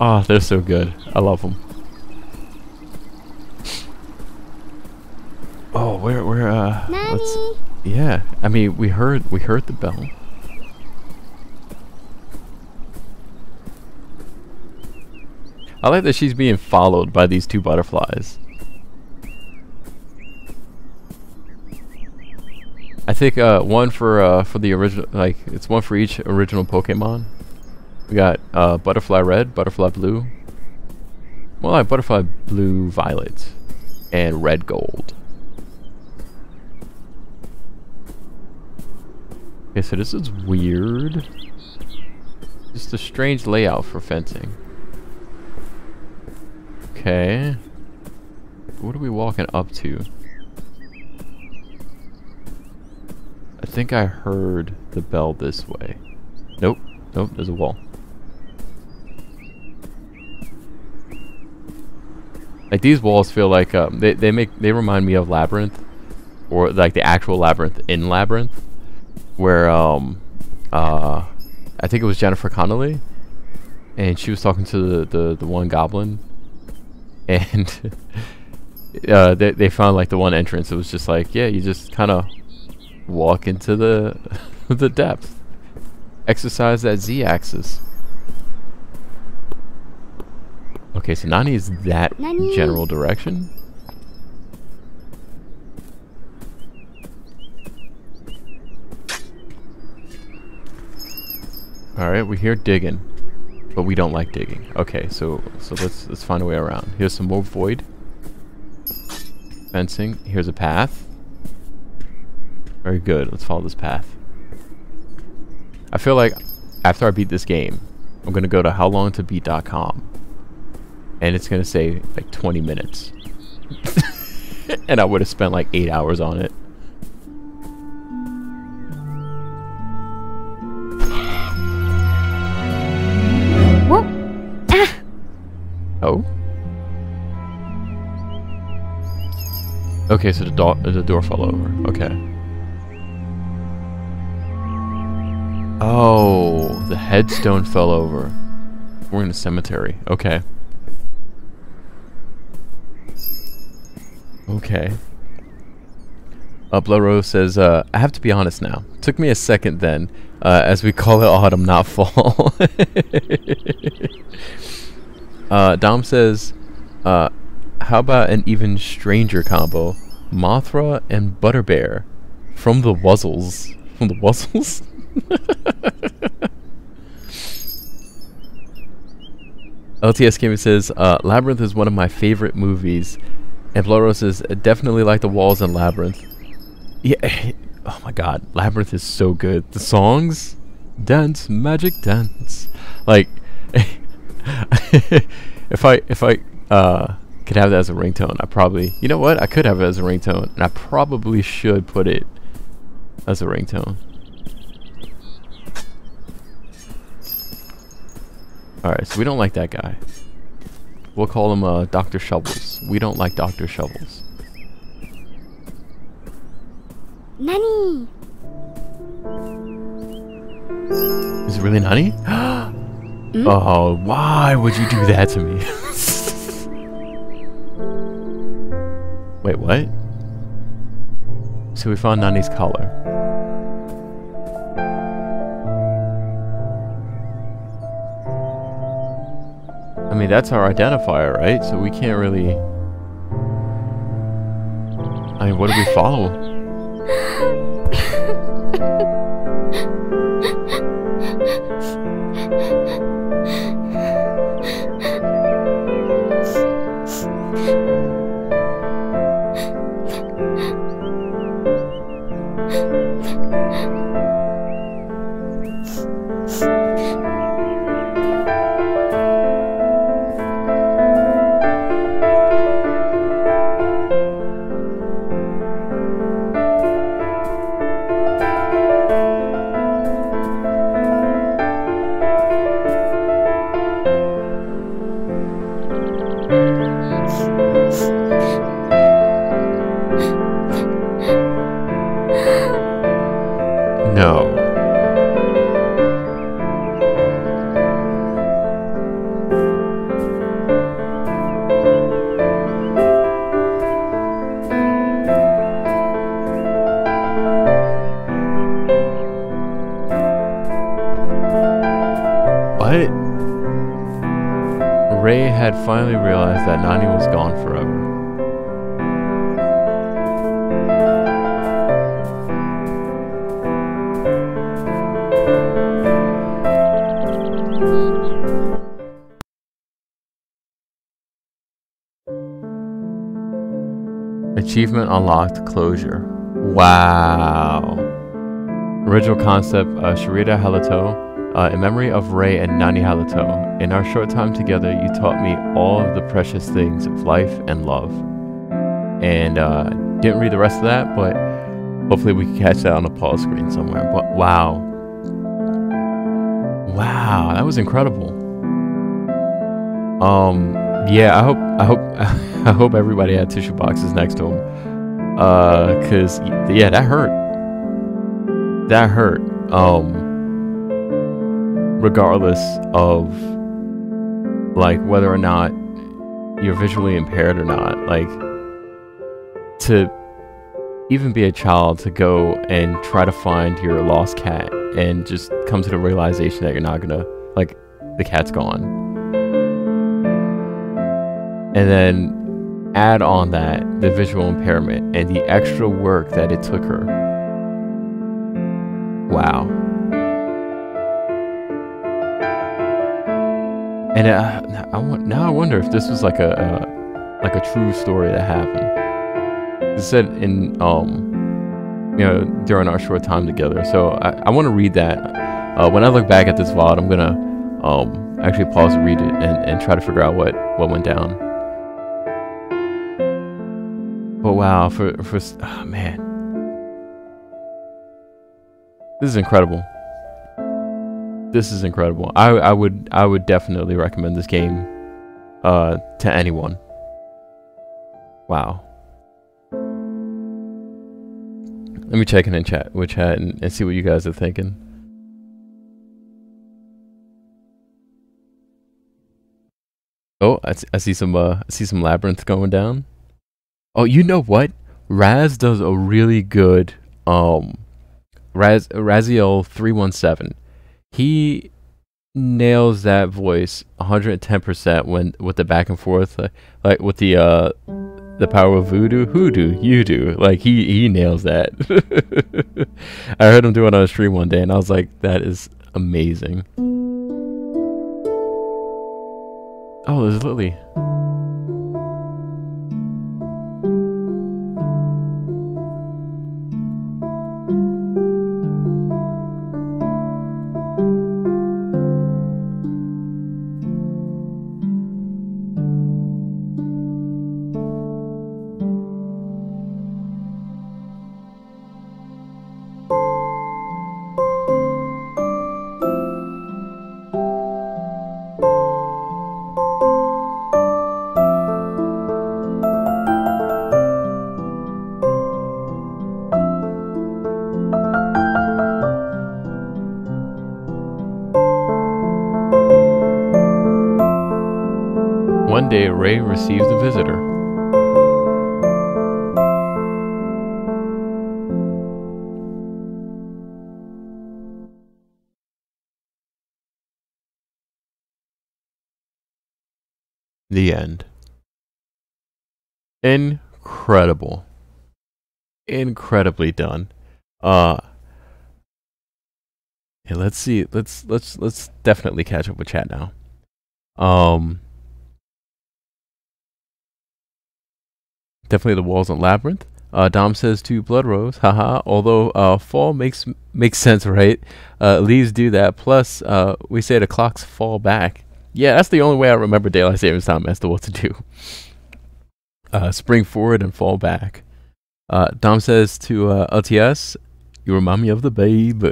Oh, they're so good. I love them. Oh, we're we're uh. Let's, yeah, I mean, we heard we heard the bell. I like that she's being followed by these two butterflies. I think uh, one for uh, for the original, like it's one for each original Pokemon. We got uh, Butterfly Red, Butterfly Blue. More like Butterfly Blue Violet and Red Gold. Okay, so this is weird. Just a strange layout for fencing. Okay. What are we walking up to? I think I heard the bell this way. Nope. Nope, there's a wall. Like these walls feel like um, they they make they remind me of Labyrinth, or like the actual Labyrinth in Labyrinth, where um uh I think it was Jennifer Connelly, and she was talking to the the, the one goblin, and uh, they they found like the one entrance. It was just like, yeah, you just kind of walk into the the depth, exercise that z-axis. Okay, so Nani is that Nani. General direction. All right, we're here digging, but we don't like digging. Okay, so so let's let's find a way around. Here's some more void fencing. Here's a path. Very good. Let's follow this path. I feel like after I beat this game, I'm gonna go to how long to beat dot com. And it's going to say, like, twenty minutes. And I would have spent, like, eight hours on it. Oh. Okay, so the door the door fell over. Okay. Oh, the headstone fell over. We're in the cemetery. Okay. Okay. Uh, Blood Rose says, uh, I have to be honest now. Took me a second then, uh, as we call it autumn, not fall. uh, Dom says, uh, how about an even stranger combo? Mothra and Butterbear from the Wuzzles. From the Wuzzles? L T S Gaming says, uh, Labyrinth is one of my favorite movies. And Blood Rose says, definitely like the walls in Labyrinth. Yeah, oh my god, Labyrinth is so good. The songs, dance, magic, dance. Like, if I if I uh, could have that as a ringtone, I probably, you know what? I could have it as a ringtone, and I probably should put it as a ringtone. Alright, so we don't like that guy. We'll call him uh, Doctor Shovels. We don't like Doctor Shovels. Nani! Is it really Nani? Mm? Oh, why would you do that to me? Wait, what? So we found Nani's collar. I mean, that's our identifier, right? So we can't really... I mean, what do we follow? Finally realized that Nani was gone forever. Achievement unlocked, closure. Wow. Original concept, uh, Sharita Halito. Uh, in memory of Ray and Nani Halito, in our short time together, you taught me all of the precious things of life and love. And uh, didn't read the rest of that, but hopefully we can catch that on the pause screen somewhere. But wow. Wow, that was incredible. Um, yeah, I hope, I hope, I hope everybody had tissue boxes next to them. Uh, cause yeah, that hurt. That hurt. Um. Regardless of like whether or not you're visually impaired or not, like to even be a child to go and try to find your lost cat and just come to the realization that you're not gonna, like, the cat's gone, and then add on that the visual impairment and the extra work that it took her. Wow. And uh, I want, now I wonder if this was like a uh, like a true story that happened. It said in um you know during our short time together. So I, I want to read that. Uh, when I look back at this vlog, I'm gonna um actually pause and read it and, and try to figure out what what went down. But wow, for for oh, man, this is incredible. This is incredible. I, I would I would definitely recommend this game uh, to anyone. Wow. Let me check in and chat, which chat and, and see what you guys are thinking. Oh, I see, I see some uh, I see some Labyrinth going down. Oh, you know what? Raz does a really good um, Raz Raziel three one seven. He nails that voice one hundred ten percent when with the back and forth, like, like with the uh. The power of voodoo, hoodoo, you do. Like, he, he nails that. I heard him do it on a stream one day, and I was like, that is amazing. Oh, there's Lily. Ray receives a visitor. The end. Incredible. Incredibly done. Uh hey, let's see. Let's let's let's definitely catch up with chat now. Um Definitely the walls on Labyrinth. Uh, Dom says to Blood Rose, haha, although uh, fall makes makes sense, right? Uh, leaves do that. Plus, uh, we say the clocks fall back. Yeah, that's the only way I remember Daylight Savings Time as to what to do. Uh, spring forward and fall back. Uh, Dom says to uh, L T S, you remind me of the babe.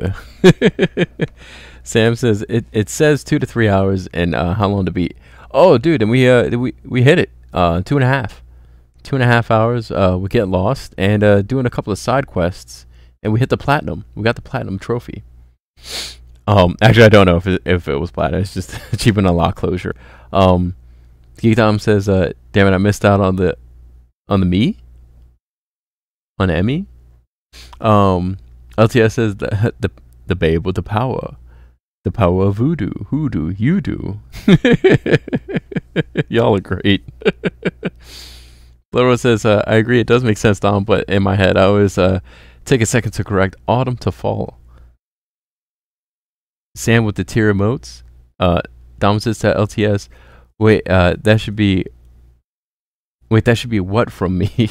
Sam says, it, it says two to three hours and uh, how long to beat. Oh, dude, and we, uh, we, we hit it. Uh, two and a half. Two and a half hours, uh, we get lost, and uh, doing a couple of side quests, and we hit the platinum. We got the platinum trophy. Um, actually, I don't know if it, if it was platinum. It's just achievement unlock closure. Um, Geekdom says, uh, "Damn it, I missed out on the, on the me, on the Emmy." Um, L T S says the, the the babe with the power, the power of voodoo, hoodoo, you do. Y'all are great. Lero says, uh, I agree, it does make sense, Dom, but in my head, I always uh, take a second to correct autumn to fall. Sam with the tear emotes. Uh, Dom says to L T S, wait, uh, that should be, wait, that should be what from me?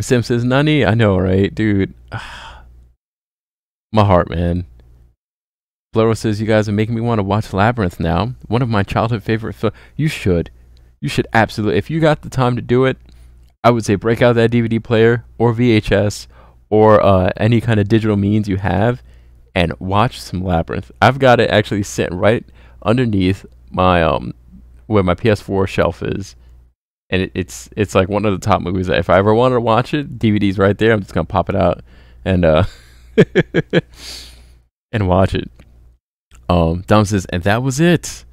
Sam says, Nani, I know, right? Dude, my heart, man. Lero says, you guys are making me want to watch Labyrinth now. One of my childhood favorite films. You should. You should absolutely, if you got the time to do it, I would say break out that D V D player or V H S or uh, any kind of digital means you have and watch some Labyrinth. I've got it actually sitting right underneath my um where my P S four shelf is, and it, it's it's like one of the top movies that if I ever wanted to watch it, D V D's right there. I'm just gonna pop it out and uh and watch it. Um, Dom says, and that was it.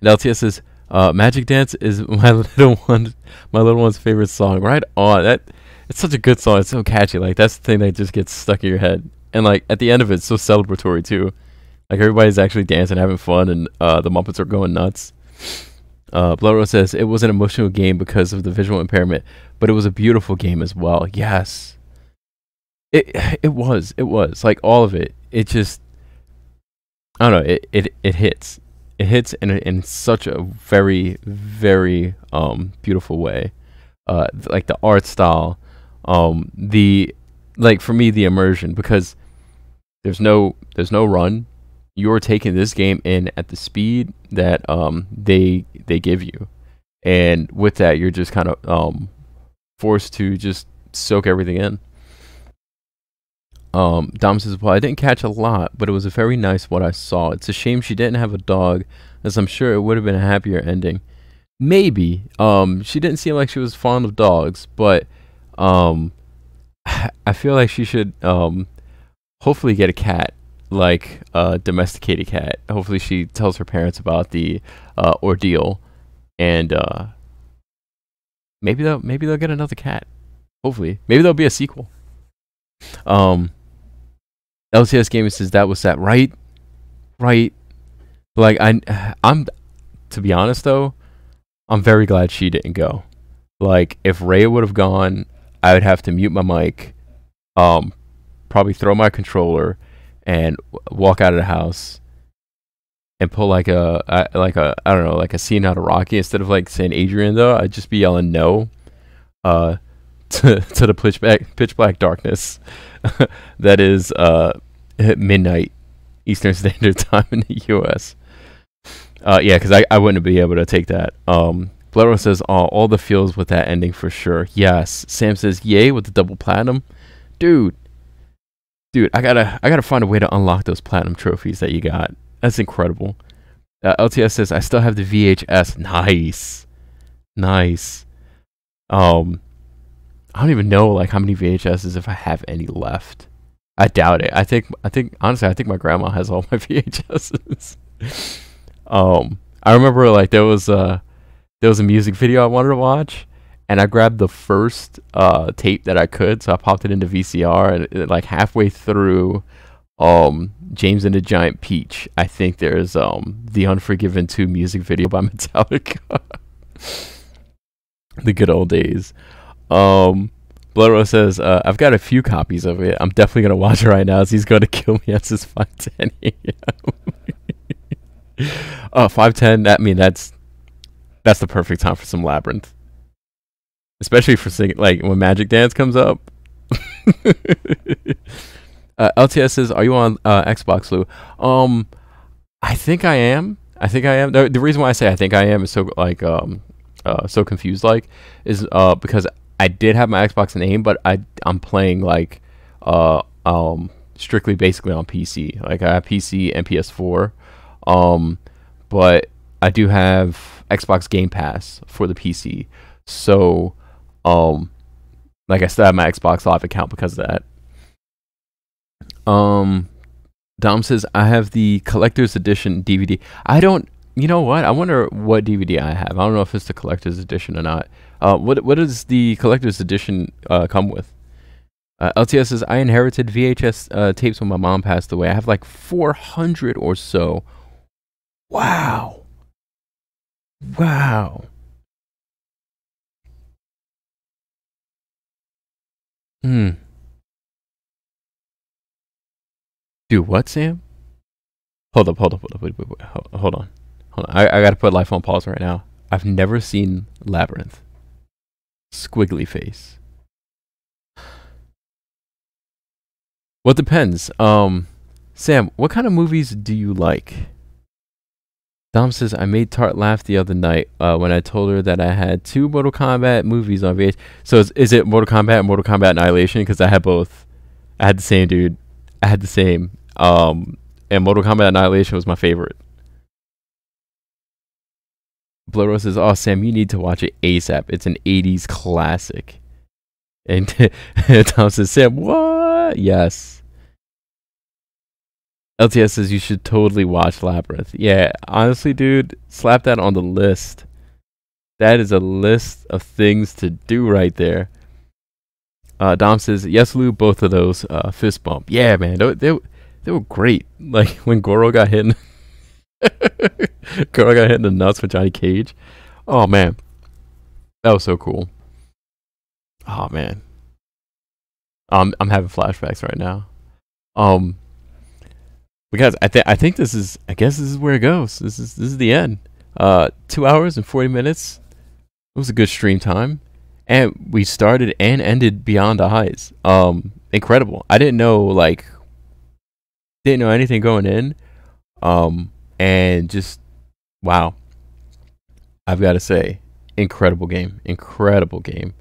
And L T S says, Uh, Magic Dance is my little one, my little one's favorite song. Right on. That it's such a good song. It's so catchy. Like, that's the thing that just gets stuck in your head. And like at the end of it, it's so celebratory too. Like, everybody's actually dancing, having fun, and uh, the Muppets are going nuts. Uh, Blood Rose says it was an emotional game because of the visual impairment, but it was a beautiful game as well. Yes, it it was. It was like all of it. It just, I don't know. It it it hits. It hits in, in such a very, very um, beautiful way. Uh, th like the art style, um, the like for me the immersion, because there's no there's no run. You're taking this game in at the speed that um, they they give you, and with that you're just kind of um, forced to just soak everything in. Um, Dom says, well, I didn't catch a lot, but it was a very nice what I saw. It's a shame she didn't have a dog, as I'm sure it would have been a happier ending. Maybe. Um, she didn't seem like she was fond of dogs, but um, I feel like she should um, hopefully get a cat, like a domesticated cat. Hopefully she tells her parents about the uh, ordeal, and uh, maybe they'll maybe they'll get another cat. Hopefully, maybe there'll be a sequel. Um, L T S Gaming says that was that right, right. Like I, I'm, to be honest though, I'm very glad she didn't go. Like if Ray would have gone, I would have to mute my mic, um, probably throw my controller, and walk out of the house, and pull like a uh, like a I don't know like a scene out of Rocky. Instead of like saying Adrian though, I'd just be yelling no, uh, to to the pitch black pitch black darkness, that is uh at midnight Eastern Standard Time in the U S Uh, yeah, because I, I wouldn't be able to take that. Um, Blood Rose says, oh, all the feels with that ending for sure. Yes. Sam says, yay, with the double platinum. Dude. Dude, I gotta, I gotta find a way to unlock those platinum trophies that you got. That's incredible. Uh, L T S says, I still have the V H S. Nice. Nice. Um, I don't even know like how many V H Ss, if I have any left. I doubt it. I think, I think, honestly, I think my grandma has all my V H Ss. Um, I remember like there was a there was a music video I wanted to watch, and I grabbed the first uh tape that I could, so I popped it into V C R, and it, it, like halfway through, um, James and the Giant Peach. I think there's um the Unforgiven Two music video by Metallica. The good old days. Um, Blood Rose says uh, I've got a few copies of it. I'm definitely gonna watch it right now, as he's gonna kill me as it's five ten A M Uh, five ten, that, I mean, that's that's the perfect time for some Labyrinth. Especially for singing, like, when Magic Dance comes up. uh, L T S says, are you on uh, Xbox, Lou? Um, I think I am. I think I am. The, the reason why I say I think I am is so, like, um, uh, so confused, like, is uh, because I did have my Xbox name, but I, I'm playing, like, uh, um, strictly basically on P C. Like, I have P C and P S four. Um, but I do have Xbox Game Pass for the P C, so, um, like I still have my Xbox Live account because of that. Um, Dom says, I have the Collector's Edition D V D. I don't, you know what, I wonder what D V D I have. I don't know if it's the Collector's Edition or not. Uh, what, what does the Collector's Edition, uh, come with? Uh, L T S says, I inherited V H S, uh, tapes when my mom passed away. I have like four hundred or so. Wow. Wow. Hmm. Do what, Sam? Hold up, hold up, hold up, wait, wait, wait, hold, hold on. Hold on. I, I gotta put life on pause right now. I've never seen Labyrinth. Squiggly face. Well, it depends. Um, Sam, what kind of movies do you like? Dom says, I made Tart laugh the other night uh, when I told her that I had two Mortal Kombat movies on V H S. So is, is it Mortal Kombat and Mortal Kombat Annihilation? Because I had both. I had the same, dude. I had the same. Um, and Mortal Kombat Annihilation was my favorite. Blood Rose says, oh, Sam, you need to watch it ASAP. It's an eighties classic. And Dom says, Sam, what? Yes. L T S says you should totally watch Labyrinth. Yeah, honestly, dude, slap that on the list. That is a list of things to do right there. Uh, Dom says, yes, Lou, both of those. Uh, fist bump. Yeah, man, they, they, they were great. Like, when Goro got hit in Goro got hit in the nuts with Johnny Cage. Oh, man. That was so cool. Oh, man. Um, I'm having flashbacks right now. Um... Because I think I think this is I guess this is where it goes. This is this is the end. Uh, two hours and forty minutes. It was a good stream time, and we started and ended Beyond the Heights. Um, incredible. I didn't know like didn't know anything going in. Um, and just wow. I've got to say, incredible game, incredible game.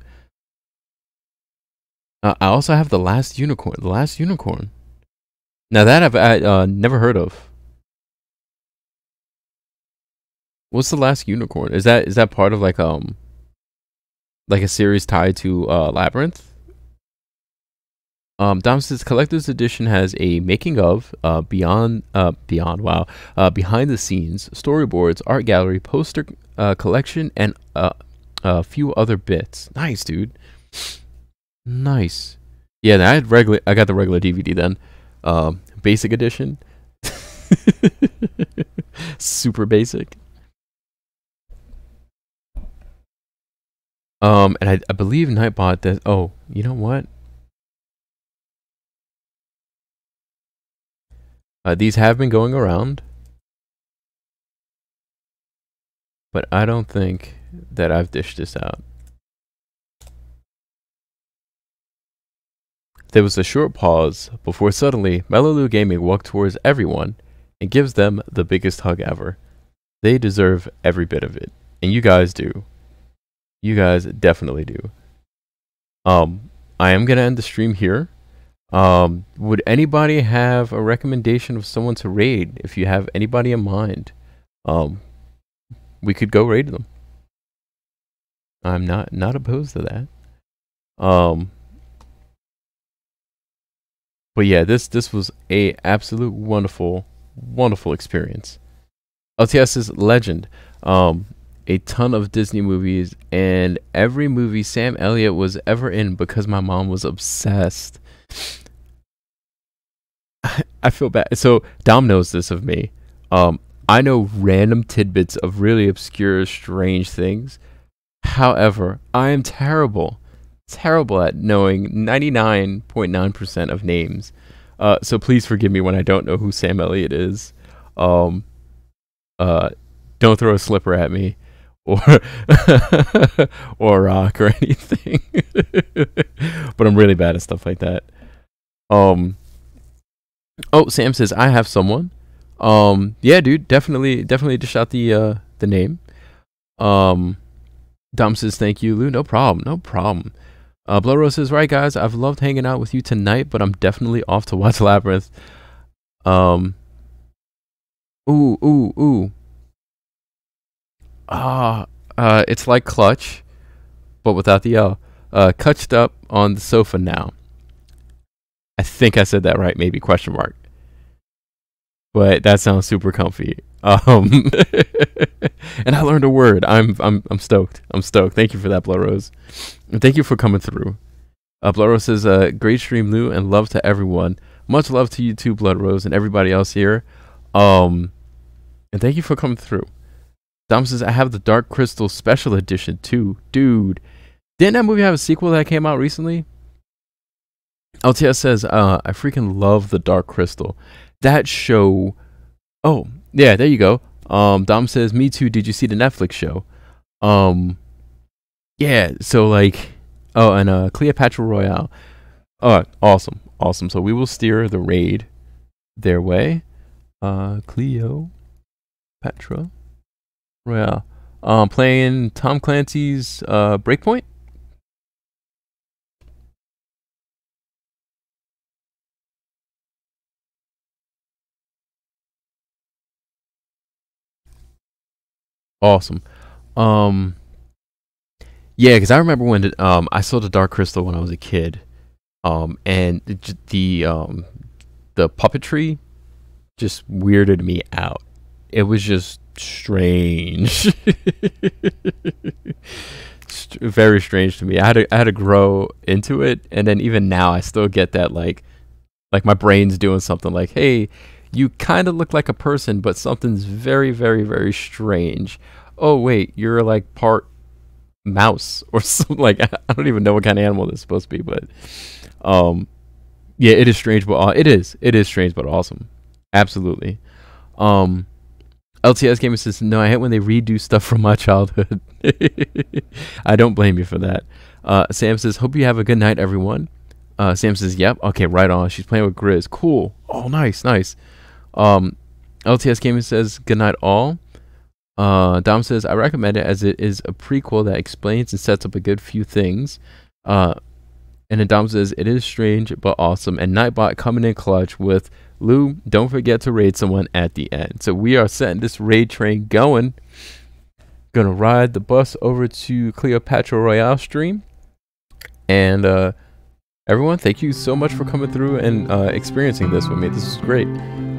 Uh, I also have The Last Unicorn. The Last Unicorn. Now that I've I, uh, never heard of. What's The Last Unicorn? Is that is that part of like um like a series tied to uh Labyrinth? Um, Dom says collector's edition has a making of, uh, beyond, uh, beyond, wow, uh, behind the scenes, storyboards, art gallery, poster uh, collection, and uh, a few other bits. Nice, dude. Nice. Yeah, I had regular. I got the regular D V D then, um, basic edition. Super basic. Um, and I, I believe Nightbot. That oh, you know what? Uh, these have been going around, but I don't think that I've dished this out. There was a short pause before suddenly Melaloo Gaming walked towards everyone and gives them the biggest hug ever. They deserve every bit of it, and you guys do. You guys definitely do. Um, I am gonna end the stream here. Um, would anybody have a recommendation of someone to raid? If you have anybody in mind, um, we could go raid them. I'm not not opposed to that. Um, but yeah, this this was a absolute wonderful wonderful experience. L T S is legend. Um, a ton of Disney movies and every movie Sam Elliott was ever in because my mom was obsessed. I feel bad. So Dom knows this of me. Um, I know random tidbits of really obscure, strange things. However, I am terrible, terrible at knowing ninety-nine point nine percent of names. Uh, so please forgive me when I don't know who Sam Elliott is. Um, uh, don't throw a slipper at me, or or a rock or anything. But I'm really bad at stuff like that. Um. Oh, Sam says I have someone. Um. Yeah, dude, definitely, definitely dish out the uh the name. Um. Dom says thank you, Lou. No problem, no problem. Uh, Blood Rose says right, guys, I've loved hanging out with you tonight, but I'm definitely off to watch Labyrinth. Um. Ooh, ooh, ooh. Ah. Uh. It's like Clutch, but without the L. Uh. Clutched up on the sofa now. I think I said that right, maybe, question mark. But that sounds super comfy. Um, and I learned a word. I'm I'm I'm stoked. I'm stoked. Thank you for that, Blood Rose. And thank you for coming through. Uh, Blood Rose says, uh, great stream, Lou, and love to everyone. Much love to you too, Blood Rose, and everybody else here. Um, and thank you for coming through. Dom says, I have the Dark Crystal Special Edition too. Dude, didn't that movie have a sequel that came out recently? L T S says, uh, I freaking love the Dark Crystal. That show... Oh, yeah, there you go. Um, Dom says, me too, did you see the Netflix show? Um, yeah, so like... Oh, and uh, Cleopatra Royale. Uh, awesome, awesome. So we will steer the raid their way. Uh, Cleopatra Royale. Um, playing Tom Clancy's uh, Breakpoint? Awesome. Um yeah, because I remember when um I saw the Dark Crystal when I was a kid, um and the, the um the puppetry just weirded me out. It was just strange. Very strange to me. I had to, I had to grow into it, and then even now I still get that, like like my brain's doing something like, hey, you kind of look like a person, but something's very, very, very strange. Oh, wait, you're like part mouse or something. Like, I don't even know what kind of animal this is supposed to be, but um, yeah, it is strange, but uh, it is. It is strange, but awesome. Absolutely. Um, L T S Gaming says, no, I hate when they redo stuff from my childhood. I don't blame you for that. Uh, Sam says, hope you have a good night, everyone. Uh, Sam says, yep. Okay, right on. She's playing with Grizz. Cool. Oh, nice, nice. Um, L T S Gaming says, good night, all. Uh, Dom says, I recommend it as it is a prequel that explains and sets up a good few things. Uh, and then Dom says, it is strange, but awesome. And Nightbot coming in clutch with, Lou, don't forget to raid someone at the end. So we are setting this raid train going. gonna ride the bus over to Cleopatra Royale stream. And uh, everyone, thank you so much for coming through and uh, experiencing this with me. This is great.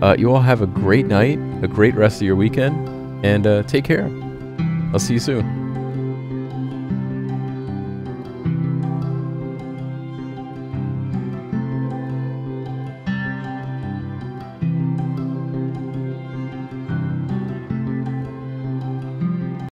Uh, you all have a great night, a great rest of your weekend, and uh, take care. I'll see you soon.